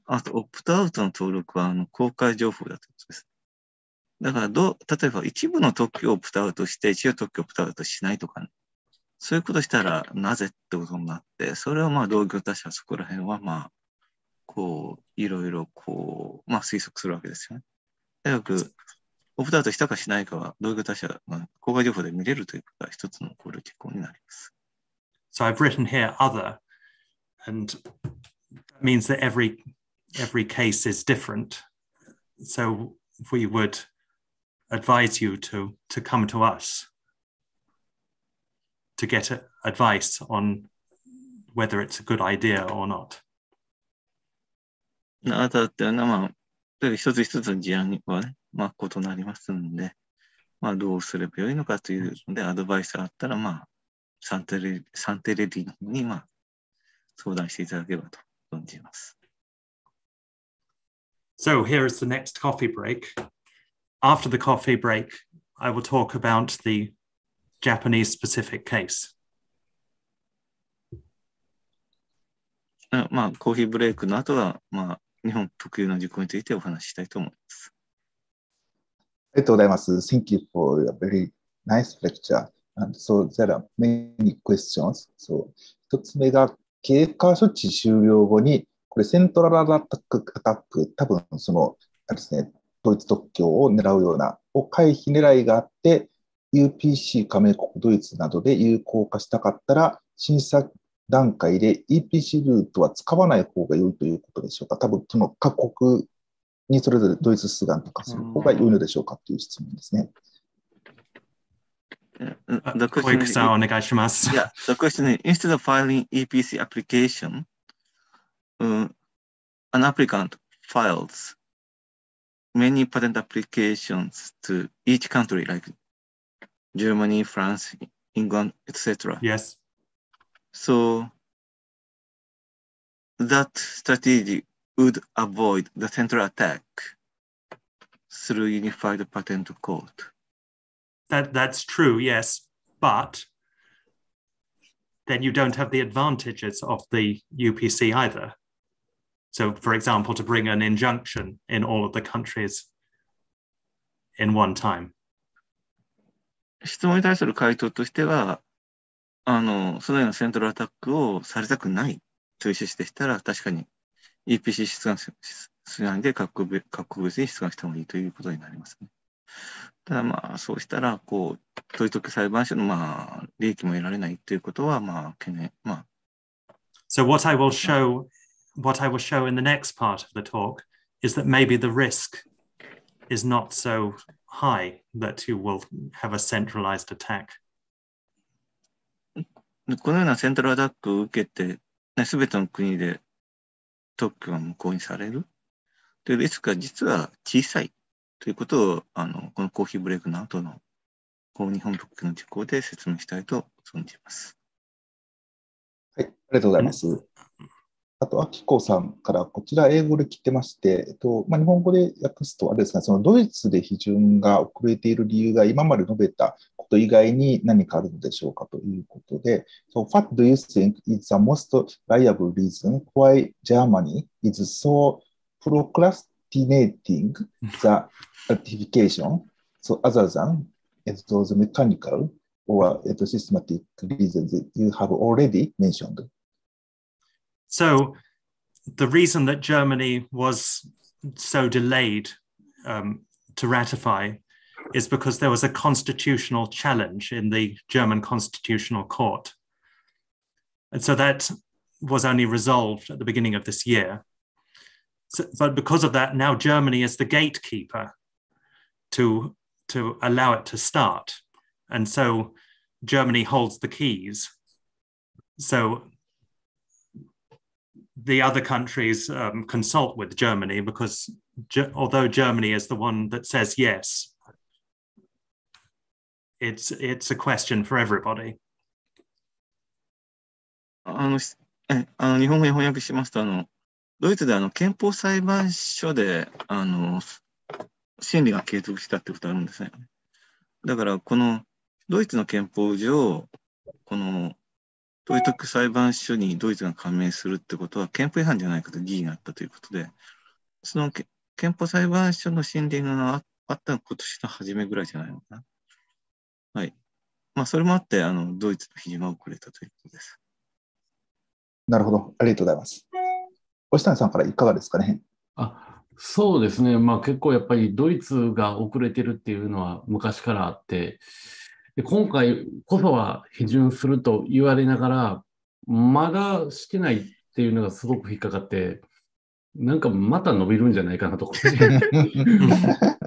あと、オプトアウトの登録はあの公開情報だということです。だからどう、例えば一部の特許をオプトアウトして、一部特許をオプトアウトしないとかね。 そういうことしたらなぜってことになって、それをまあ同業他社そこら辺はまあこういろいろこうまあ推測するわけですよね。でよくオプトアウトしたかしないかは同業他社が公開情報で見れるということが一つの考慮事項になります。So I've written here other, and that means that every every case is different. So we would advise you to to come to us. To get advice on whether it's a good idea or not. あなたっていうのは、まあ、一つ一つの事案はね、まあ、異なりますんで、まあ、どうすればよいのかというので、アドバイスがあったら、まあ、サンテレ、サンテレリに、まあ、相談していただければと存じます。So here is the next coffee break. After the coffee break, I will talk about the Japanese specific case. まあ、コーヒーブレイクの後は、まあ、日本特有の事項についてお話ししたいと思います。ありがとうございます。Thank you for a very nice lecture. And so there are many questions. So 一つ目が経過処置終了後にこれセントラルアタック、アタック多分そのあれですね、ドイツ特許を狙うようなを回避狙いがあって ユーピーシー 加盟国ドイツなどで有効化したかったら、審査段階で イーピーシー ルートは使わない方が良いということでしょうか。多分、その各国にそれぞれドイツ出願とかする方が良いのでしょうかという質問ですね。小池さん、お願いします。Yeah, the question is, instead of filing E P C application,、um, an applicant files many patent applications to each country, like Germany, France, England, et cetera. Yes. So that strategy would avoid the central attack through Unified Patent Court. That, that's true, yes, but then you don't have the advantages of the U P C either. So, for example, to bring an injunction in all of the countries in one time. 質問に対する回答としては、あの、そのようなセントラルアタックをされたくないという趣旨でしたら、確かに E P C 出願するで各国別に出願した方がいいということになりますね。ただまあ、そうしたら、こう、統一裁判所のまあ、利益も得られないということはまあ、懸念、まあ。So what I will show, what I will show in the next part of the talk is that maybe the risk is not so high that you will have a centralized attack. このようなセントラルアタックを受けて、ね、全ての国で特許が無効にされるというリスクが実は小さいということを、あの、このコーヒーブレイクの後の日本特許の事項で説明したいと存じます。はい、ありがとうございます。あと、アキコさんから、こちら英語で来てまして、えっとまあ、日本語で訳すと、あれですね、そのドイツで批准が遅れている理由が今まで述べたこと以外に何かあるのでしょうかということで、So what do you think is the most reliable reason why Germany is so procrastinating the ratification, so other than those mechanical or systematic reasons you have already mentioned? So the reason that Germany was so delayed um, to ratify is because there was a constitutional challenge in the German Constitutional Court. And so that was only resolved at the beginning of this year. So, but because of that, now Germany is the gatekeeper to, to allow it to start. And so Germany holds the keys. So the other countries um, consult with Germany because ge although Germany is the one that says yes, it's, it's a question for everybody. あの、あの、日本語に翻訳しますと、あの、ドイツであの憲法裁判所であの審理が継続したってことがあるんですね。だからこのドイツの憲法上、この統一特許裁判所にドイツが加盟するってことは憲法違反じゃないかと議議があったということで、その憲法裁判所の審理があったのは今年の初めぐらいじゃないのかな。はい。まあ、それもあって、あの、ドイツの批准が遅れたということです。なるほど。ありがとうございます。星谷さんからいかがですかね。あ、そうですね。まあ、結構やっぱりドイツが遅れてるっていうのは昔からあって、で今回こそは批准すると言われながら、まだしてないっていうのがすごく引っかかって、なんかまた伸びるんじゃないかなとか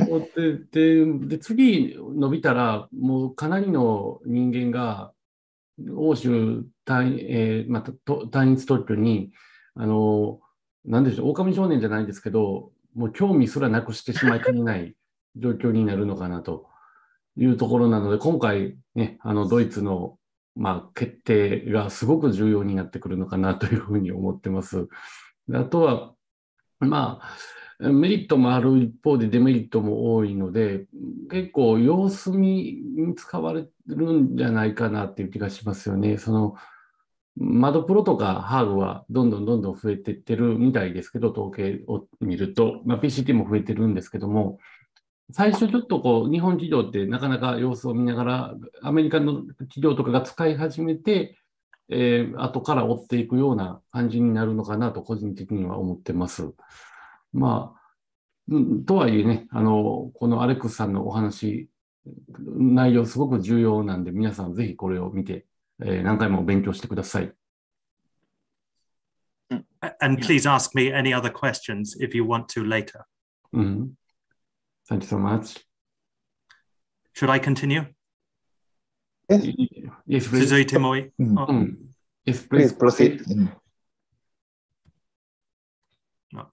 思ってて、で、次伸びたら、もうかなりの人間が欧州単、えーまあ、単一特許に、あの、なんでしょう、狼少年じゃないんですけど、もう興味すらなくしてしまいかねない状況になるのかなと。いうところなので、今回ね、あのドイツの、まあ、決定がすごく重要になってくるのかなというふうに思ってます。であとは、まあ、メリットもある一方でデメリットも多いので、結構様子見に使われるんじゃないかなっていう気がしますよね。その窓プロとかハーグはどんどんどんどん増えていってるみたいですけど、統計を見ると、まあ、P C T も増えてるんですけども、最初ちょっとこう日本企業ってなかなか様子を見ながらアメリカの企業とかが使い始めて、えー、後から追っていくような感じになるのかなと個人的には思ってます。まあ、うん、とはいえね、あのこのアレックスさんのお話内容すごく重要なんで皆さんぜひこれを見て、えー、何回も勉強してください。And please ask me any other questions if you want to later. うん。Thank you so much. Should I continue? Yes. Yes, please. Mm. Yes, please, please proceed. Mm. No.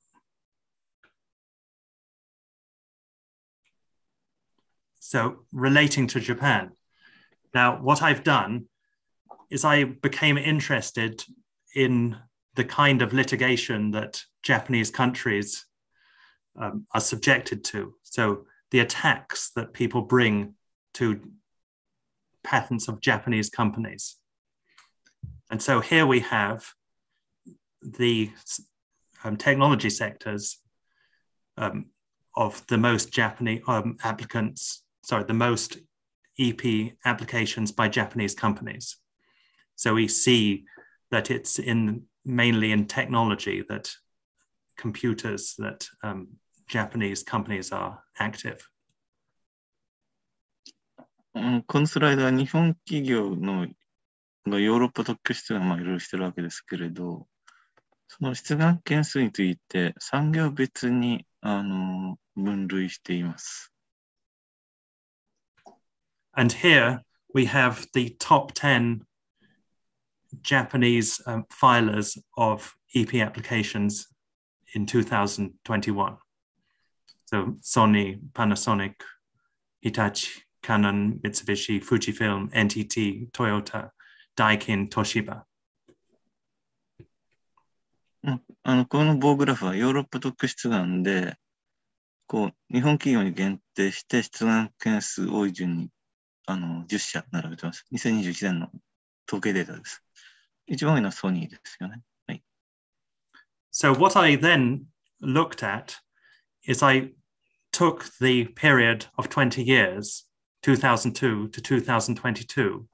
So, relating to Japan. Now, what I've done is I became interested in the kind of litigation that Japanese countries Um, are subjected to. So the attacks that people bring to patents of Japanese companies. And so here we have the um, technology sectors um, of the most Japanese um, applicants, sorry, the most E P applications by Japanese companies. So we see that it's in mainly in technology that computers that um, Japanese companies are active. このスライドは日本企業のヨーロッパ特許出願をいろいろしてるわけですけれど、その出願件数について産業別にあの分類しています。And here we have the top ten Japanese um, filers of E P applications in two thousand twenty-one. So Sony, Panasonic, Hitachi, Canon, Mitsubishi, Fujifilm, N T T, Toyota, Daikin, Toshiba. あのこの棒グラフはヨーロッパ特許出願でこう日本企業に限定して出願件数多い順にあのじゅっ社並べてます。にせんにじゅういちねんの統計データです。一番多いのはソニーですよね。はい。So what I then looked at is I took the period of twenty years, two thousand two to two thousand twenty-two,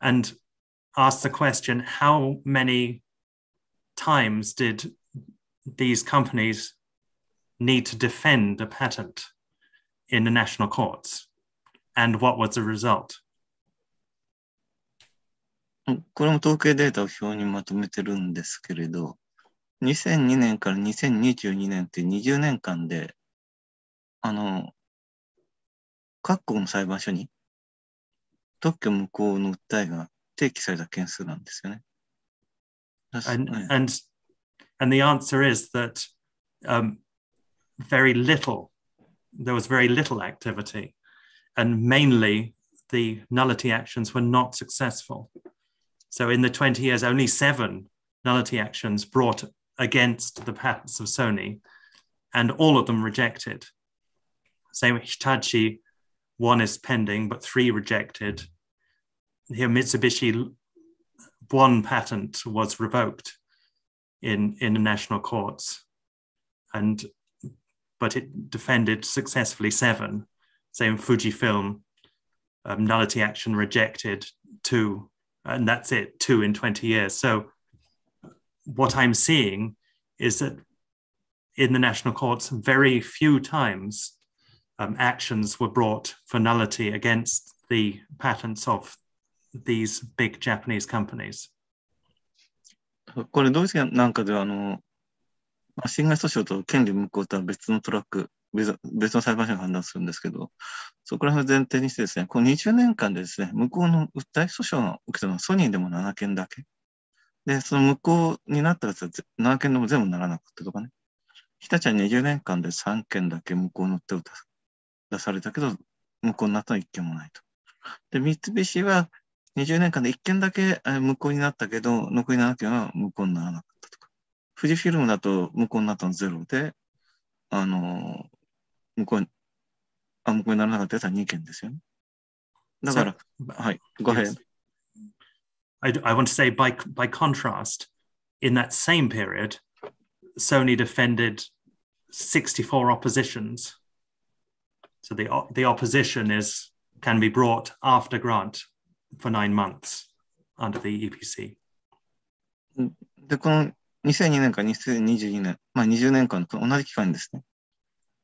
and asked the question, how many times did these companies need to defend a patent in the national courts? And what was the result? これも統計データを表にまとめてるんですけれど、にせんにねんからにせんにじゅうにねんってにじゅうねんかんで、あの、各国の裁判所に特許無効の訴えが提起された件数なんですよね。And, and, and the answer is that um, very little, there was very little activity, and mainly the nullity actions were not successful. So in the twenty years, only seven nullity actions brought against the patents of Sony, and all of them rejected. Same with Hitachi, one is pending, but three rejected. Here Mitsubishi, one patent was revoked in, in the national courts, and but it defended successfully seven. Same Fujifilm, um, nullity action rejected two, and that's it, two in twenty years. So what I'm seeing is that in the national courts, very few times um, actions were brought for nullity against the patents of these big Japanese companies. これドイツなんかではあの侵害訴訟と権利無効とは別のトラック、別の裁判所が判断するんですけど、そこら辺を前提にしてですね、このにじゅうねんかんでですね、無効の訴え訴訟が起きたのはソニーでもななけんだけ。で、その無効になったやつはななけんでも全部ならなかったとかね。日立はにじゅうねんかんでさんけんだけ無効の訴えを出されたけど、無効になったのはいっけんもないと。で、三菱はにじゅうねんかんでいっけんだけ無効になったけど、残りななけんは無効にならなかったとか。富士フィルムだと無効になったのゼロで、あの、無効に、あ、無効にならなかったやつはにけんですよね。だから、so, はい、ごめん。Yes. I, I want to say, by, by contrast, in that same period, Sony defended sixty-four oppositions. So the, the opposition is, can be brought after grant for nine months under the E P C. で、このにせんにねんからにせんにじゅうにねん、まあにじゅうねんかんの同じ期間にですね、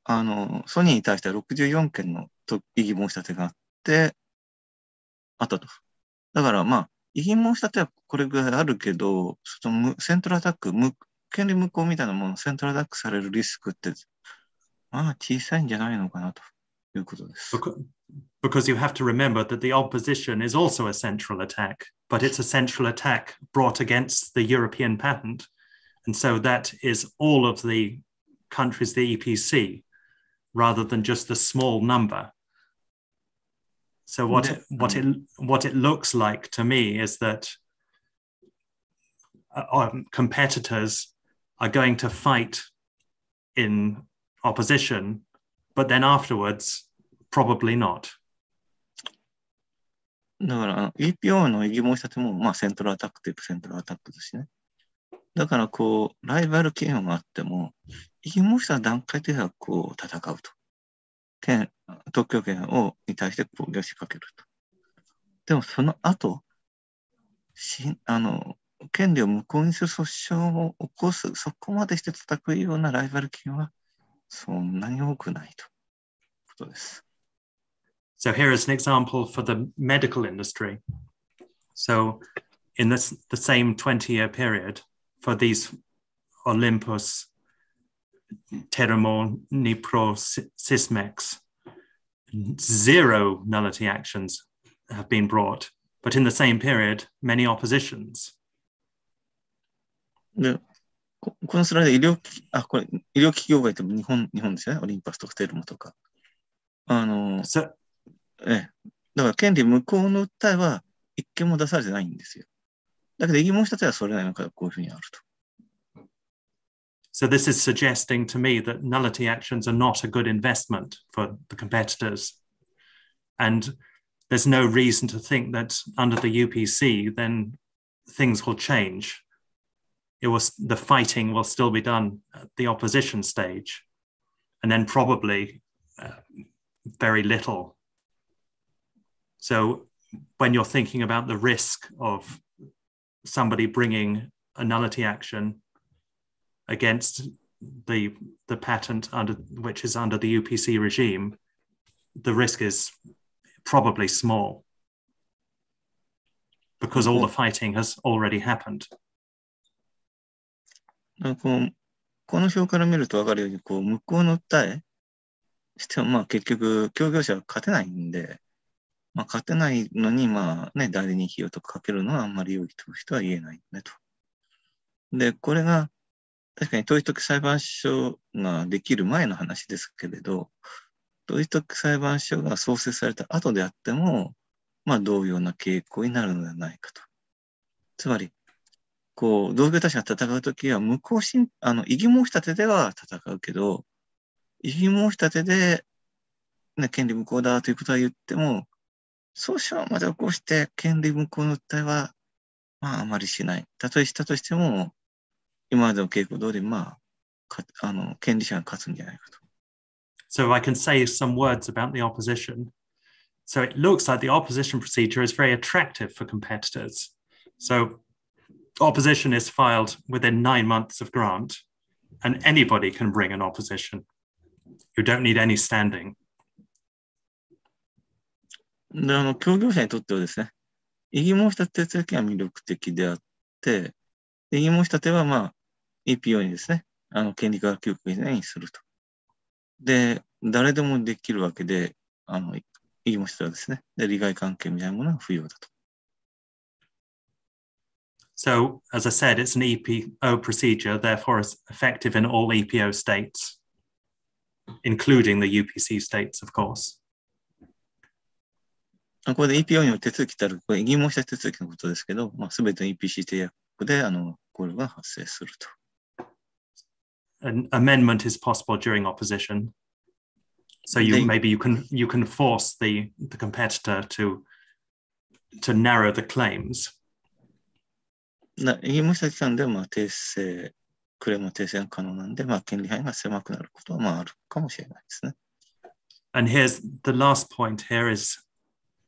あの、ソニーに対してはろくじゅうよんけんの異議申し立てがあって、あったと。だからまあ、異議申し立てはこれぐらいあるけど、そのセントラルアタック、権利無効みたいなもの、セントラルアタックされるリスクって、まあ小さいんじゃないのかなということです。Because you have to remember that the opposition is also a central attack, but it's a central attack brought against the European patent. And so that is all of the countries, the E P C, rather than just the small number. So what it, what it, what it looks like to me is that uh, competitors are going to fight in opposition, but then afterwards, probably not. だから E P O の意義もう一つもまあセントラルアタックといえばセントラルアタックですね。だからこうライバル企業があっても意義もう一つは段階的にはこう戦うと。県特許権をに対して攻撃を仕掛けると。でもその後しあの権利を無効にする訴訟を起こすそこまでして叩くようなライバル企業はそんなに多くないということです。So here is an example for the medical industry. So in this, the same twenty-year period for these Olympus, Terumo, Nipro, Sysmex, zero nullity actions have been brought. But in the same period, many oppositions. で、このスライド医療、あ、これ医療企業界って日本、日本ですよね。オリンパスとかテルモとか。あの、So, ええ、だから権利無効の訴えは一件も出されてないんですよ。だけど異議申し立てはそれなのかこういうふうにあると。So this is suggesting to me that nullity actions are not a good investment for the competitors, and there's no reason to think that under the U P C then things will change. It was the fighting will still be done at the opposition stage, and then probably uh, very little. So when you're thinking about the risk of somebody bringing a nullity action against the, the patent under, which is under the U P C regime, the risk is probably small because all the fighting has already happened. この表から見ると分かるように、こう向こうの訴えしてもまあ結局協業者は勝てないんで。まあ勝てないのにまあね代理人費用とかかけるのはあんまり良いと人は言えないねと。でこれが確かに統一特許裁判所ができる前の話ですけれど、統一特許裁判所が創設された後であってもまあ同様な傾向になるのではないかと。つまりこう同業他社が戦うときは無効審あの異議申し立てでは戦うけど異議申し立てでね権利無効だということは言っても。訴訟まで起こして権利無効の訴えはまああまりしない。たとえしたとしても今までの傾向通りまああの権利者が勝つんじゃないかと。So I can say some words about the opposition. So it looks like the opposition procedure is very attractive for competitors. So opposition is filed within nine months of grant, and anybody can bring an opposition. You don't need any standing. であの協業者にとってはですね、異議申し立てという件は魅力的であって、異議申し立ては、まあ、E P O にですね、あの権利化休憩にすると。で、誰でもできるわけで、あの異議申し立てはですねで、利害関係みたいなものは不要だと。So, as I said, it's an E P O procedure, therefore it's effective in all E P O states, including the U P C states, of course. これで E P O による手続きたる、これ異議申し立て手続きのことですけど、まあ、全ての E P C 締約国であのこれが発生すると。An amendment is possible during opposition. So you, maybe you can, you can force the, the competitor to, to narrow the claims. 異議申し立てなんで、まあ、訂正、クレームの訂正が可能なんで、まあ、権利範囲が狭くなることはまああるかもしれないですね。And here's the last point here is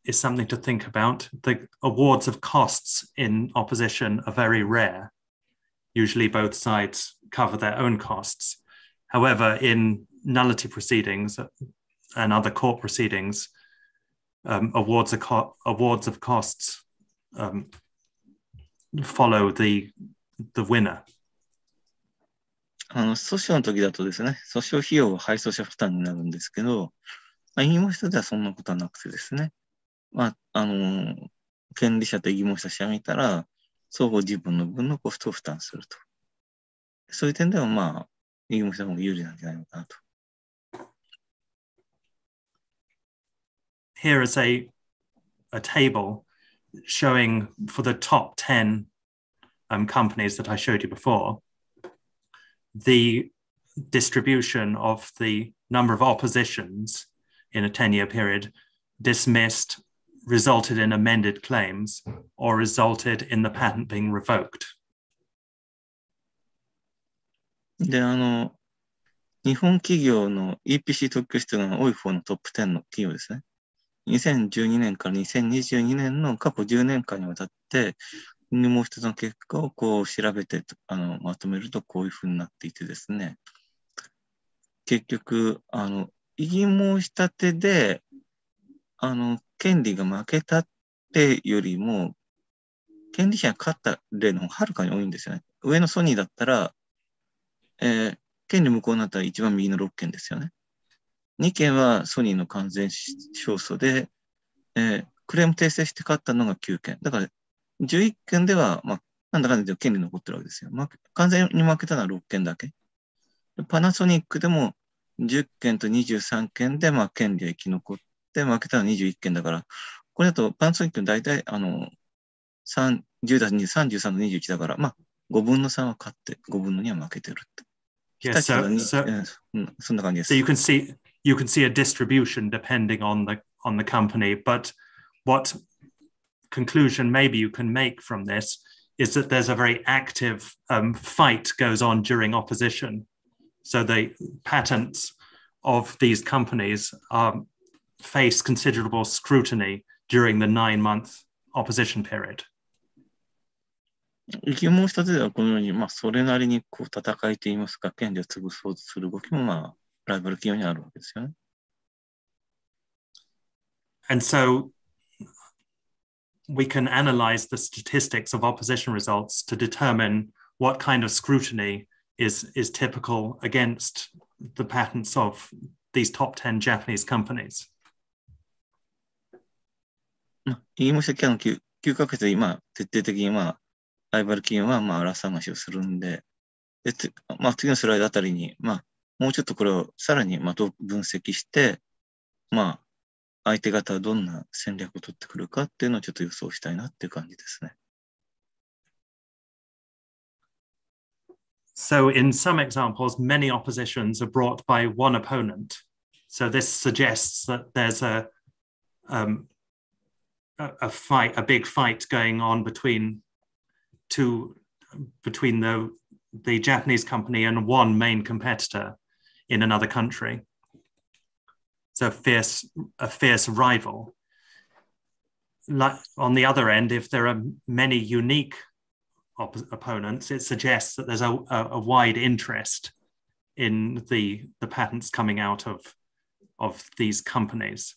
is something to think about. The awards of costs in opposition are very rare. Usually both sides cover their own costs. However, in nullity proceedings and other court proceedings, um, awards, of co awards of costs um, follow the, the winner. あの、訴訟の時だとですね、訴訟費用は敗訴者負担になるんですけど、異議申し立てはそんなことはなくてですね、まあ、あの権利者と異議申し立て者が見たら相互自分の分のコストを負担するとそういう点ではまあ異議申し立ての方が有利なんじゃないのかなと。Here is a, a table showing for the top ten um, companies that I showed you before the distribution of the number of oppositions in a ten-year period dismissed, resulted in amended claims, or resulted in the patent being revoked. で、あの、日本企業の E P C 特許出願が多い方のトップ ten の企業ですね。にせんじゅうにねんからにせんにじゅうにねんの過去じゅうねんかんにわたって、もう一つの結果をこう調べて、あの、まとめるとこういうふうになっていてですね。結局、あの、異議申し立てで、あの、権利が負けたってよりも、権利者が勝った例の方がはるかに多いんですよね。上のソニーだったら、えー、権利無効になったら一番右のろっけんですよね。にけんはソニーの完全勝訴で、えー、クレーム訂正して勝ったのがきゅうけん。だからじゅういっけんでは、まあ、なんだかんだで権利残ってるわけですよ。まあ、完全に負けたのはろっけんだけ。パナソニックでもじゅっけんとにじゅうさんけんで、まあ、権利が生き残って負けたのはにじゅういっけんだから、これだとパナソニックの大体あのさんじゅうだしさんじゅうさんのにじゅういちだから、まあ、ごぶんのさんは勝って、ごぶんのには負けてるって。Yes, so, so, so you can see you can see a distribution depending on the on the company. But what conclusion maybe you can make from this is that there's a very active um, fight goes on during opposition. So the patents of these companies um, face considerable scrutiny during the nine-month opposition period. 異議申し立てではこのように、まあ、それなりにこう戦いといいますか、権利を潰そうとする動きも、まあ、ライバル企業にあるわけですよね。And so we can analyze the statistics of opposition results to determine what kind of scrutiny is, is typical against the patents of these top ten Japanese companies. 異議申し立てのきゅうかげつで今、徹底的に、まあ、ライバル企業はまあ裏探しをするんで、でまあ、次のスライドあたりに、まあ、もうちょっとこれをさらにまあ分析して、まあ、相手方はどんな戦略を取ってくるかっていうのをちょっと予想したいなっていう感じですね。So in some examples, many oppositions are brought by one opponent. So this suggests that there's a, um, a fight, a big fight going on between to between the, the Japanese company and one main competitor in another country. So a fierce, a fierce rival. Like on the other end, if there are many unique op opponents, it suggests that there's a, a, a wide interest in the, the patents coming out of, of these companies.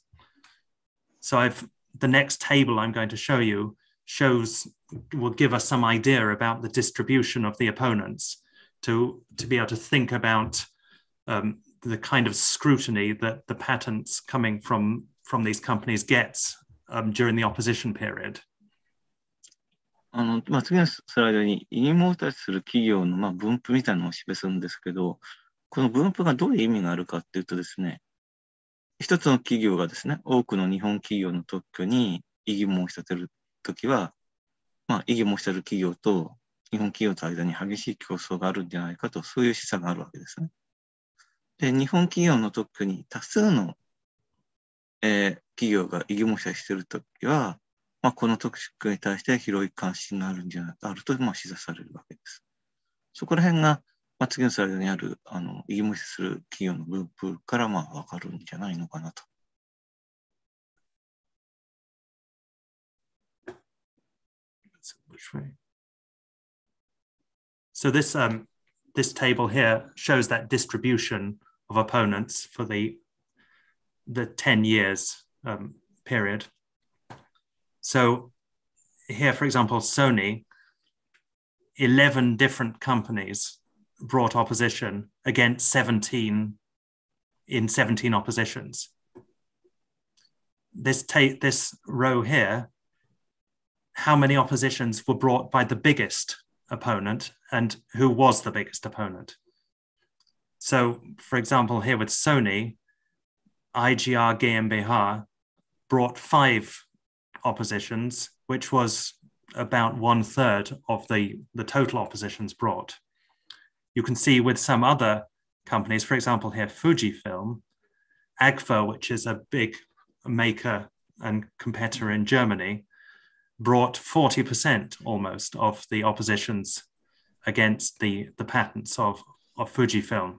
So I've, the next table I'm going to show you shows will give us some idea about the distribution of the opponents to, to be able to think about um, the kind of scrutiny that the patents coming from, from these companies gets um, during the opposition period. あの、まあ、次のスライドに異議申し立てする企業のまあ分布みたいなのを示すんですけど、この分布がどういう意味があるかっていうとですね、一つの企業がですね、多くの日本企業の特許に異議申し立てるときは、まあ、異議申し立てる企業と日本企業と間に激しい競争があるんじゃないかと、そういう示唆があるわけですね。で、日本企業の特許に多数の、えー、企業が異議申し立てしているときは、まあ、この特許に対して広い関心があるんじゃないか、あると、まあ、示唆されるわけです。そこら辺が、まあ、次のスライドにあるあの異議申し立てする企業の分布からまあ分かるんじゃないのかなと。So this um, this table here shows that distribution of opponents for the the ten years um, period. So here, for example, Sony, eleven different companies brought opposition against seventeen in seventeen oppositions. This ta- this row here. How many oppositions were brought by the biggest opponent and who was the biggest opponent. So, for example, here with Sony, I G R G M B H brought five oppositions, which was about one third of the, the total oppositions brought. You can see with some other companies. For example, here, Fujifilm, Agfa, which is a big maker and competitor in Germany, brought forty percent almost of the oppositions against the, the patents of, of Fujifilm.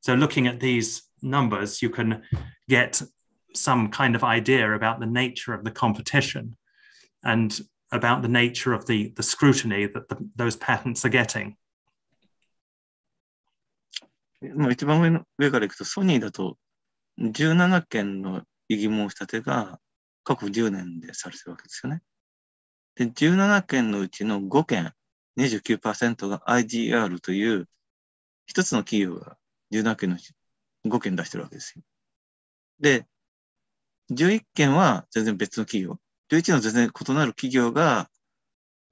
So looking at these numbers, you can get some kind of idea about the nature of the competition and about the nature of the, the scrutiny that the, those patents are getting. もう一番上からいくと、ソニーだとじゅうなな件の異議申し立てが過去じゅう年でされてるわけですよね。で、じゅうなな件のうちのご件、にじゅうきゅうパーセント が アイジーアール という一つの企業がじゅうなな件のうちご件出してるわけですよ。で、じゅういち件は全然別の企業、じゅういちの全然異なる企業が、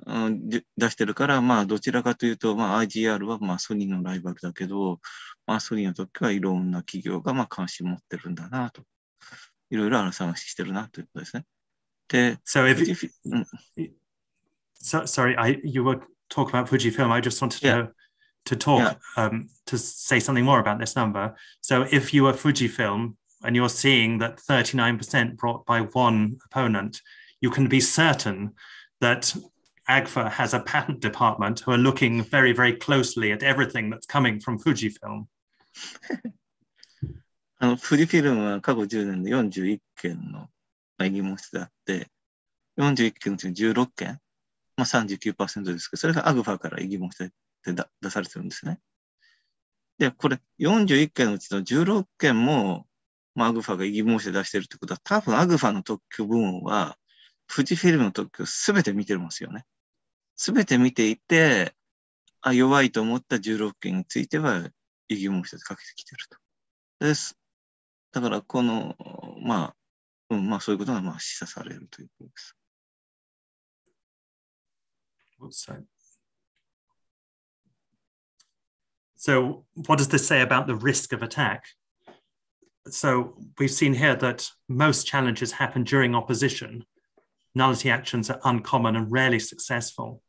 うん、出してるから、まあどちらかというと、まあ アイジーアール はまあソニーのライバルだけど、まあソニーの時はいろんな企業がまあ関心持ってるんだなと、いろいろあの探ししてるなということですね。で、so if you, so, sorry, I you were talking about Fujifilm. I just wanted to yeah. to talk yeah. um, to say something more about this number. So if you were Fujifilm and you're seeing that thirty-nine percent brought by one opponent, you can be certain that Agfa has a patent department who are looking very, very closely at everything that's coming from Fujifilm. あの、富士フィルムは過去じゅう年でよんじゅういち件の異議申し出あって、よんじゅういち件のうちじゅうろく件、まあ さんじゅうきゅうパーセント ですけど、それがAgfaから異議申し出で出されてるんですね。で、これよんじゅういち件のうちのじゅうろく件も、まあAgfaが異議申し出出してるってことは、多分Agfaの特許部門は富士フィルムの特許をすべて見てますよね。すべて見ていて、あ、弱いと思ったじゅうろく件については異議申し出かけてきてると。です。だからこのまあ、うん、まあそういうことがまあ示唆されるということです。So what does this say about the risk of attack? So we've seen here that most challenges happen during opposition. Nullity actions are uncommon and rarely successful.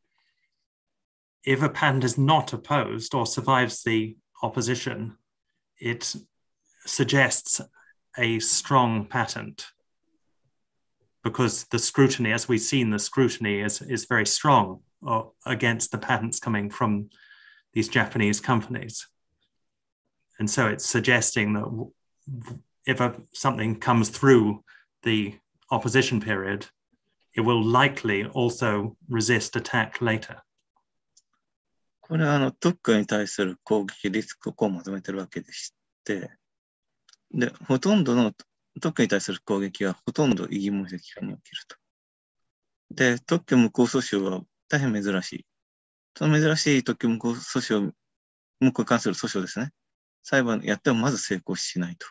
If a patent is not opposed or survives the opposition, it suggests a strong patent because the scrutiny, as we've seen, the scrutiny is, is very strong against the patents coming from these Japanese companies. And so it's suggesting that if a, something comes through the opposition period, it will likely also resist attack later. これはあの特許に対する攻撃リスクをまとめてるわけでして、で、ほとんどの特許に対する攻撃はほとんど異議申し出期間に起きると。で、特許無効訴訟は大変珍しい。その珍しい特許無効訴訟、無効に関する訴訟ですね。裁判やってもまず成功しないと。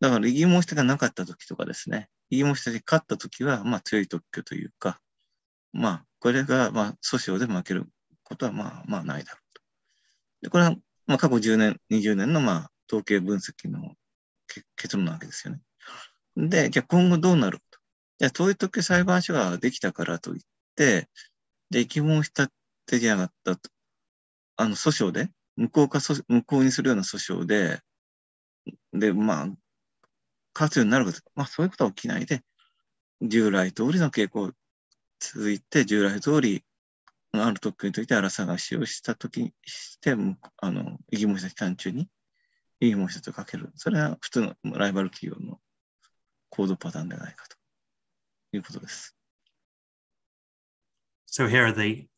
だから異議申し出がなかった時とかですね。異議申し出に勝った時はまあ強い特許というか、まあこれがまあ訴訟で負けることはまあまあないだろうと。でこれはまあ過去じゅう年、にじゅう年のまあ統計分析の結論なわけですよね。で、じゃあ今後どうなると。じゃあ統一特許裁判所ができたからといって、で、異議申し立てじゃなかったと。あの訴訟で、無効化、無効にするような訴訟で、で、まあ、勝つようになること、まあそういうことは起きないで、従来通りの傾向続いて、従来通りのある特許について荒探しをしたときにして、あの、異議申し立て期間中に、異議申し立てをかける。それは普通のライバル企業の行動パターンではないかということです。So here are the,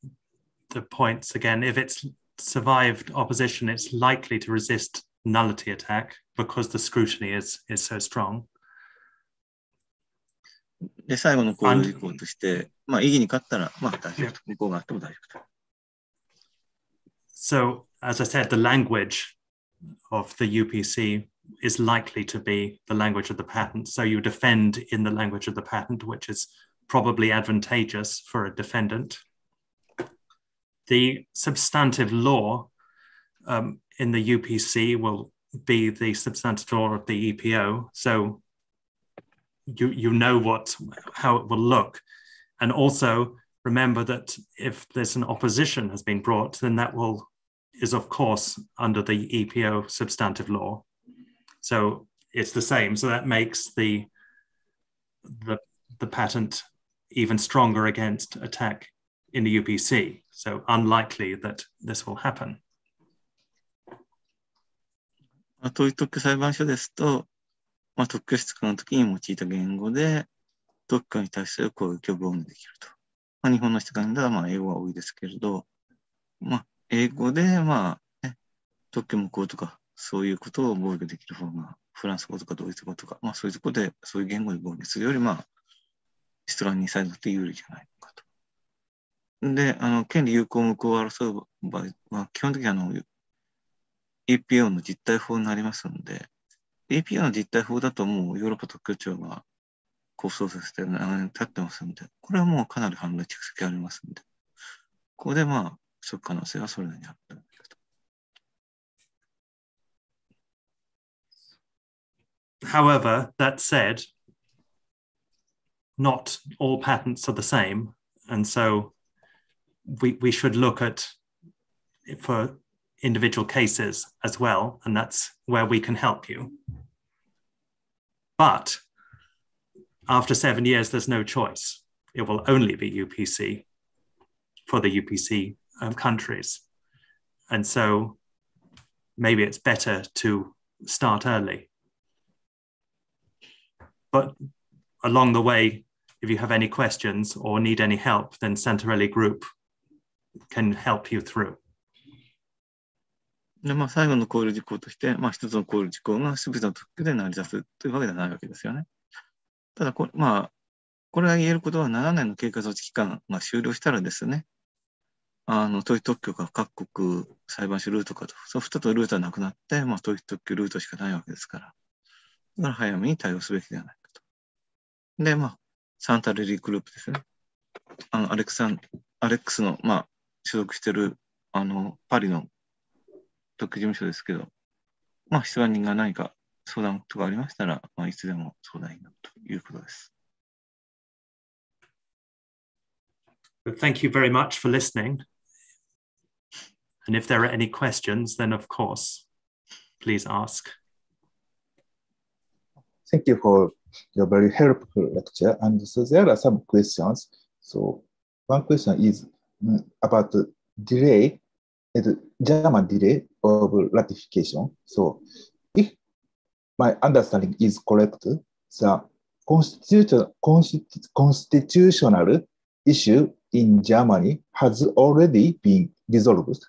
the points again. If it's survived opposition, it's likely to resist nullity attack because the scrutiny is, is so strong. で、最後の行動事項として、まあ、異議に勝ったら、まあ、大丈夫と。無効があっても大丈夫と。So, as I said, the language of the U P C is likely to be the language of the patent. So you defend in the language of the patent, which is probably advantageous for a defendant. The substantive law um, in the U P C will be the substantive law of the E P O. So you, you know what, how it will look. And also remember that if there's an opposition has been brought, then that will is of course under the E P O substantive law. So it's the same. So that makes the, the, the patent even stronger against attack in the U P C. So unlikely that this will happen. 東京特許裁判所ですと、まあ、特許出願の時に用いた言語で特許に対する攻撃を防御できると。まあ、日本の出願ではまあ英語は多いですけれど、まあ、英語でまあ、ね、特許無効とかそういうことを防御できる方がフランス語とかドイツ語とか、まあ、そういうところでそういう言語で防御するよりまあリストランに際立って有利じゃないのかと。で、あの権利有効無効を争う場合は基本的にあの E P O の実態法になりますので、E P O の実態法だともうヨーロッパ特許庁が構想させて長年経ってますので、これはもうかなり判断蓄積ありますので、ここでまあ、不足可能性はそれなりにあったと。However, that said, not all patents are the same, and so we, we should look at for individual cases as well, and that's where we can help you. But after seven years, there's no choice. It will only be U P C for the U P C um, countries. And so maybe it's better to start early. But along the way, if you have any questions or need any help, then Santarelli Group can help you through. でまあ、最後の考慮事項として、まあ、一つの考慮事項が全ての特許で成り立つというわけではないわけですよね。ただこれ、まあ、これが言えることはななねんの経過措置期間が終了したらですね、あの、統一特許が各国裁判所ルートかと、そうふたつのルートはなくなって、まあ、統一特許ルートしかないわけですから、だから早めに対応すべきではないかと。で、まあ、サンタレリグループですね。あの、アレクサン、アレックスの、まあ、所属している、あの、パリの特許事務所ですけど、まあ、出願人が何か相談とかありましたら、まあ、いつでも相談になるということです。Thank you very much for listening. And if there are any questions, then of course, please ask. Thank you for your very helpful lecture. And so there are some questions. So one question is about the delay. The German delay of ratification. So, if my understanding is correct, the constitutional, constitutional issue in Germany has already been resolved.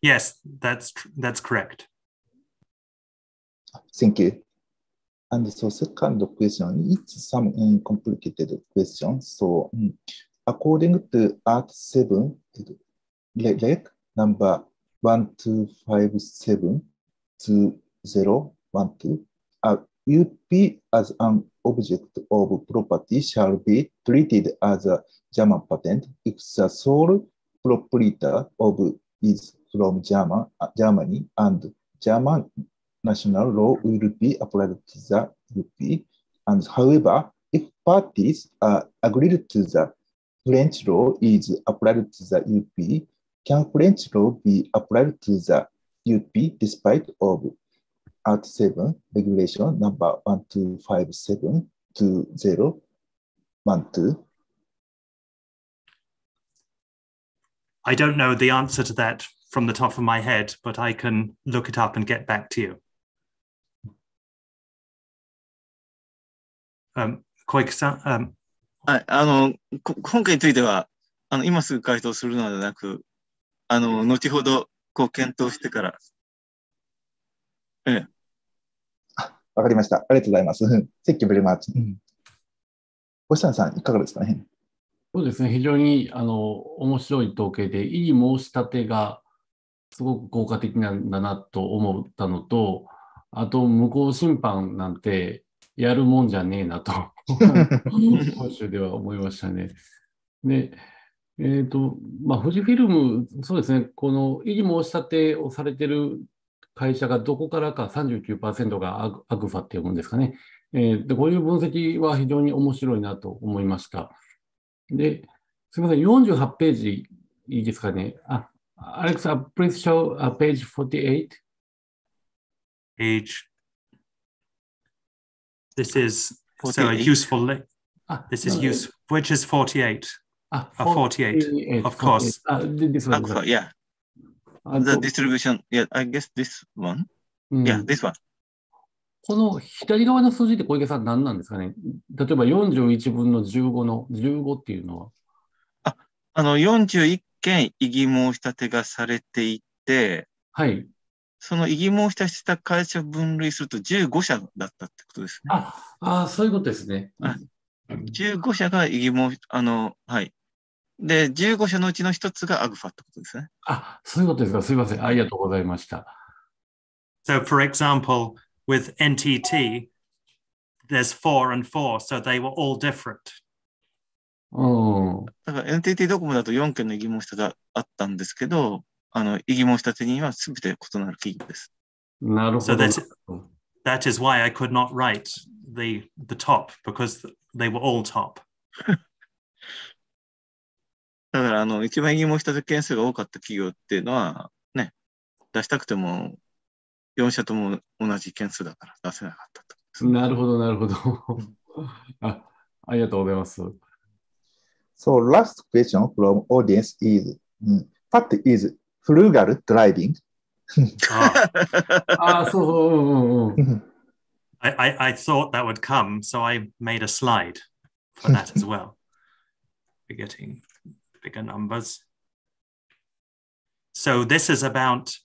Yes, that's that's correct. Thank you. And so, second question, it's some complicated question. So, according to Art seven. Reg number one two five seven two zero one two, a U P as an object of property shall be treated as a German patent if the sole proprietor of is from German, Germany and German national law will be applied to the U P. And however, if parties are agreed to the French law is applied to the U P, can French law be applied to the U P despite of Art seven regulation number one two five seven two zero one two? I don't know the answer to that from the top of my head, but I can look it up and get back to you. Um, Koike-san, um, はい、あの今回についてはあの今すぐ回答するのではなくあの後ほどこう検討してからええわかりましたありがとうございますThank you very much星野さんいかがですかねそうですね非常にあの面白い統計で異議申し立てがすごく効果的なんだなと思ったのとあと無効審判なんてやるもんじゃねえなと今週では思いましたね。で、えーとまあ、富士フィルム、そうですね、この異議申し立てをされている会社がどこからか さんじゅうきゅうパーセント が Agfa って呼ぶんですかね、えーで。こういう分析は非常に面白いなと思いました。で、すみません、よんじゅうはちページいいですかね。あ Alexa, please show uh, page forty-eight. Page. This is forty-eight. So a useful. Ah, this is no, use which is forty-eight. Ah, forty-eight, uh, forty-eight of course. Ah, this one. Agfa, yeah. Uh, the distribution. Yeah, I guess this one. Mm. Yeah, this one. この左側の数字って小池さん何なんですかね。例えばよんじゅういちぶんのじゅうごのじゅうごっていうのは、あ、あのよんじゅういっけん異議申し立てがされていて、はい。その異議申し立てした会社を分類するとじゅうごしゃだったってことですね。あ、あ、そういうことですね。じゅうごしゃが異議申し、あの、はい。で、じゅうごしゃのうちのひとつがアグファってことですね。あ、そういうことですか。すいません。ありがとうございました。So for example, with N T T, there's four and four, so they were all different. Oh. N T T ドコモだとよんけんの異議申し立てがあったんですけど、あの異議申し立てには全て異なる企業です。なるほど。 So that, that is why I could not write the, the top, because they were all top. だからあの一番異議申し立て件数が多かった企業っていうのはね、出したくてもよんしゃとも同じ件数だから出せなかったと。なるほど、なるほど。あ、ありがとうございます。So last question from audience is, what is frugal driving? ああ、そう。I, I, I thought that would come, so I made a slide for that as well. We're getting bigger numbers. So this is about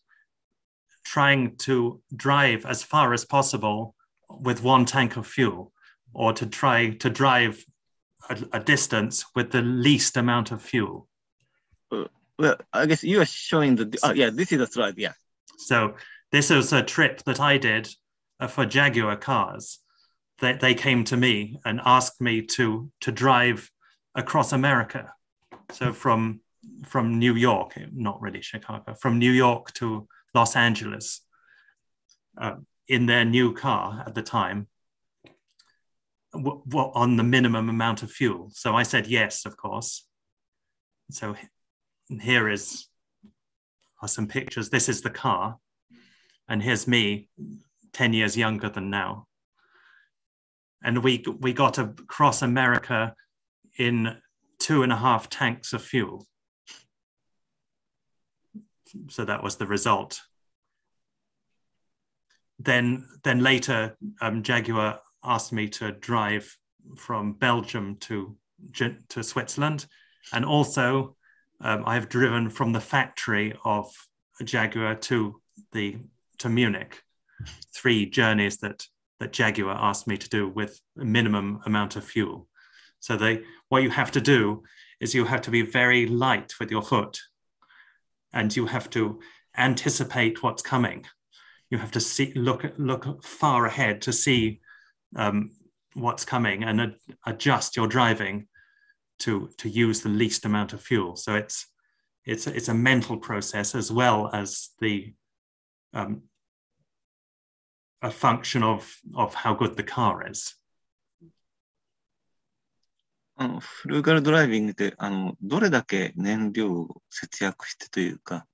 trying to drive as far as possible with one tank of fuel, or to try to drive a, a distance with the least amount of fuel. Uh, well, I guess you are showing the, oh, yeah, this is a slide, yeah. So this is a trip that I did uh, for Jaguar cars. They, they came to me and asked me to, to drive across America. So from, from New York, not really Chicago, from New York to Los Angeles, uh, in their new car at the time, on the minimum amount of fuel. So I said yes, of course. So here is are some pictures. This is the car, and here's me, ten years younger than now. And we we got across America in two and a half tanks of fuel. So that was the result. Then, then later, um, Jaguar asked me to drive from Belgium to, to Switzerland. And also, um, I've driven from the factory of Jaguar to, the, to Munich. Three journeys that, that Jaguar asked me to do with a minimum amount of fuel. So they, what you have to do is you have to be very light with your foot. And you have to anticipate what's coming. You have to see, look, look far ahead to see um, what's coming, and ad adjust your driving to to use the least amount of fuel. So it's it's it's a mental process as well as the um, a function of of how good the car is. あのフルーガルドライビングってあのどれだけ燃料を節約してというか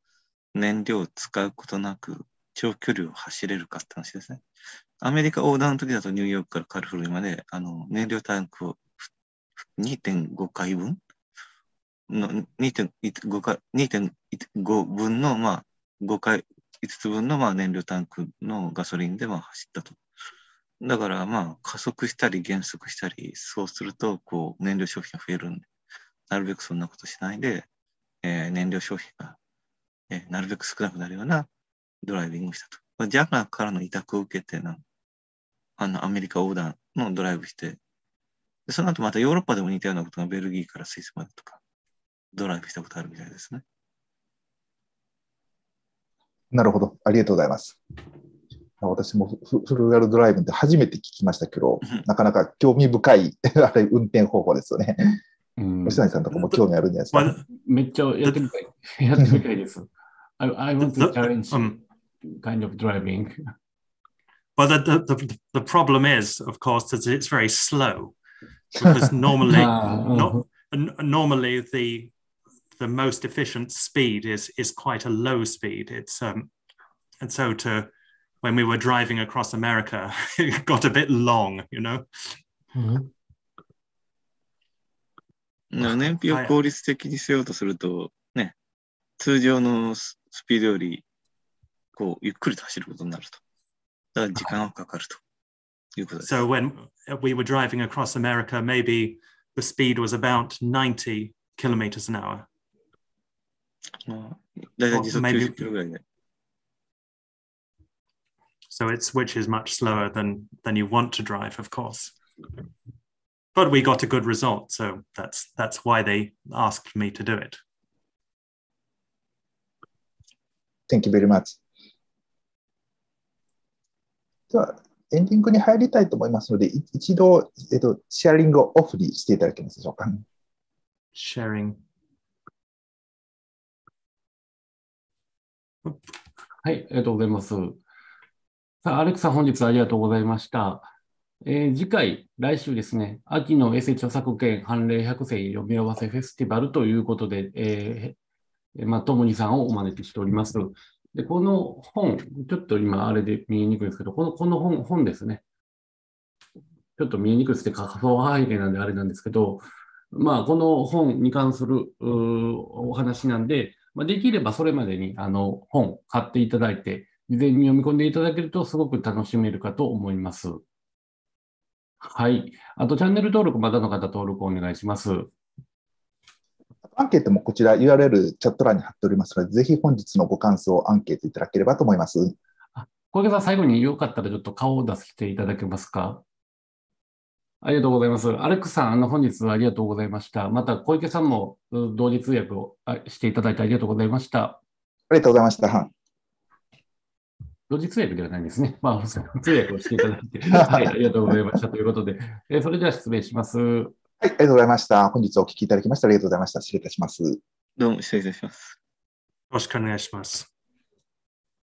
燃料を使うことなく長距離を走れるかって話ですね。アメリカ横断の時だとニューヨークからカリフォルニアまであの燃料タンクを にてんごかいぶんの にてんごかい、にてんごぶんの、まあ、ごかい、いつつぶんのまあ燃料タンクのガソリンでまあ走ったと。だからまあ加速したり減速したりそうするとこう燃料消費が増えるんでなるべくそんなことしないで、えー、燃料消費が、えー、なるべく少なくなるようなドライビングをしたと。ジャガーからの委託を受けてなあのアメリカ横断のドライブしてでその後またヨーロッパでも似たようなことがベルギーからスイスまでとかドライブしたことあるみたいですね。なるほど、ありがとうございます。私もフルーガルドライブって初めて聞きましたけど、なかなか興味深いあれ運転方法ですよね。吉谷さんとかも興味あるんじゃないですか。めっちゃやってみたい。やってみたいです。I want to challenge kind of driving. Well, the, the, the problem is, of course, that it's very slow because normally, no, normally the the most efficient speed is is quite a low speed. It's um, and so to when we were driving across America, it got a bit long, you know. Mm-hmm. 燃費を効率的にせようとするとね、通常のスピードよりこうゆっくりと走ることになると。だから時間がかかるということです。So when we were driving across America, maybe the speed was about ninety kilometers an hour. だいたい時速ninetyキロぐらいで。So it's which is much slower than than you want to drive, of course. But we got a good result, so that's that's why they asked me to do it. Thank you very much. ではエンディングに入りたいと思いますので、一度えっとシェアリングをオフにしていただけますでしょうか。Sharing。はい、ありがとうございます。さあ、アレクさん本日ありがとうございました。えー、次回、来週ですね、秋のエセ著作権判例ひゃく選読み合わせフェスティバルということで、えーまあ、ともにさんをお招きしております。で、この本、ちょっと今、あれで見えにくいんですけど、この、この本、本ですね。ちょっと見えにくいっていうか、仮想背景なんであれなんですけど、まあ、この本に関するお話なんで、まあ、できればそれまでにあの本、買っていただいて、事前に読み込んでいただけると、すごく楽しめるかと思います。はい。あと、チャンネル登録、まだの方、登録お願いします。アンケートもこちら、ユーアールエル、チャット欄に貼っておりますので、ぜひ本日のご感想、アンケートいただければと思います。小池さん、最後によかったら、ちょっと顔を出していただけますか。ありがとうございます。アレックスさん、あの本日はありがとうございました。また、小池さんも同時通訳をしていただいてありがとうございました。ありがとうございました。同時通訳ではないんですね。まあ、通訳をしていただいて、はい、ありがとうございましたということで、えー、それでは失礼します。はい、ありがとうございました。本日お聞きいただきましてありがとうございました。失礼いたします。どうも失礼いたします。よろしくお願いします。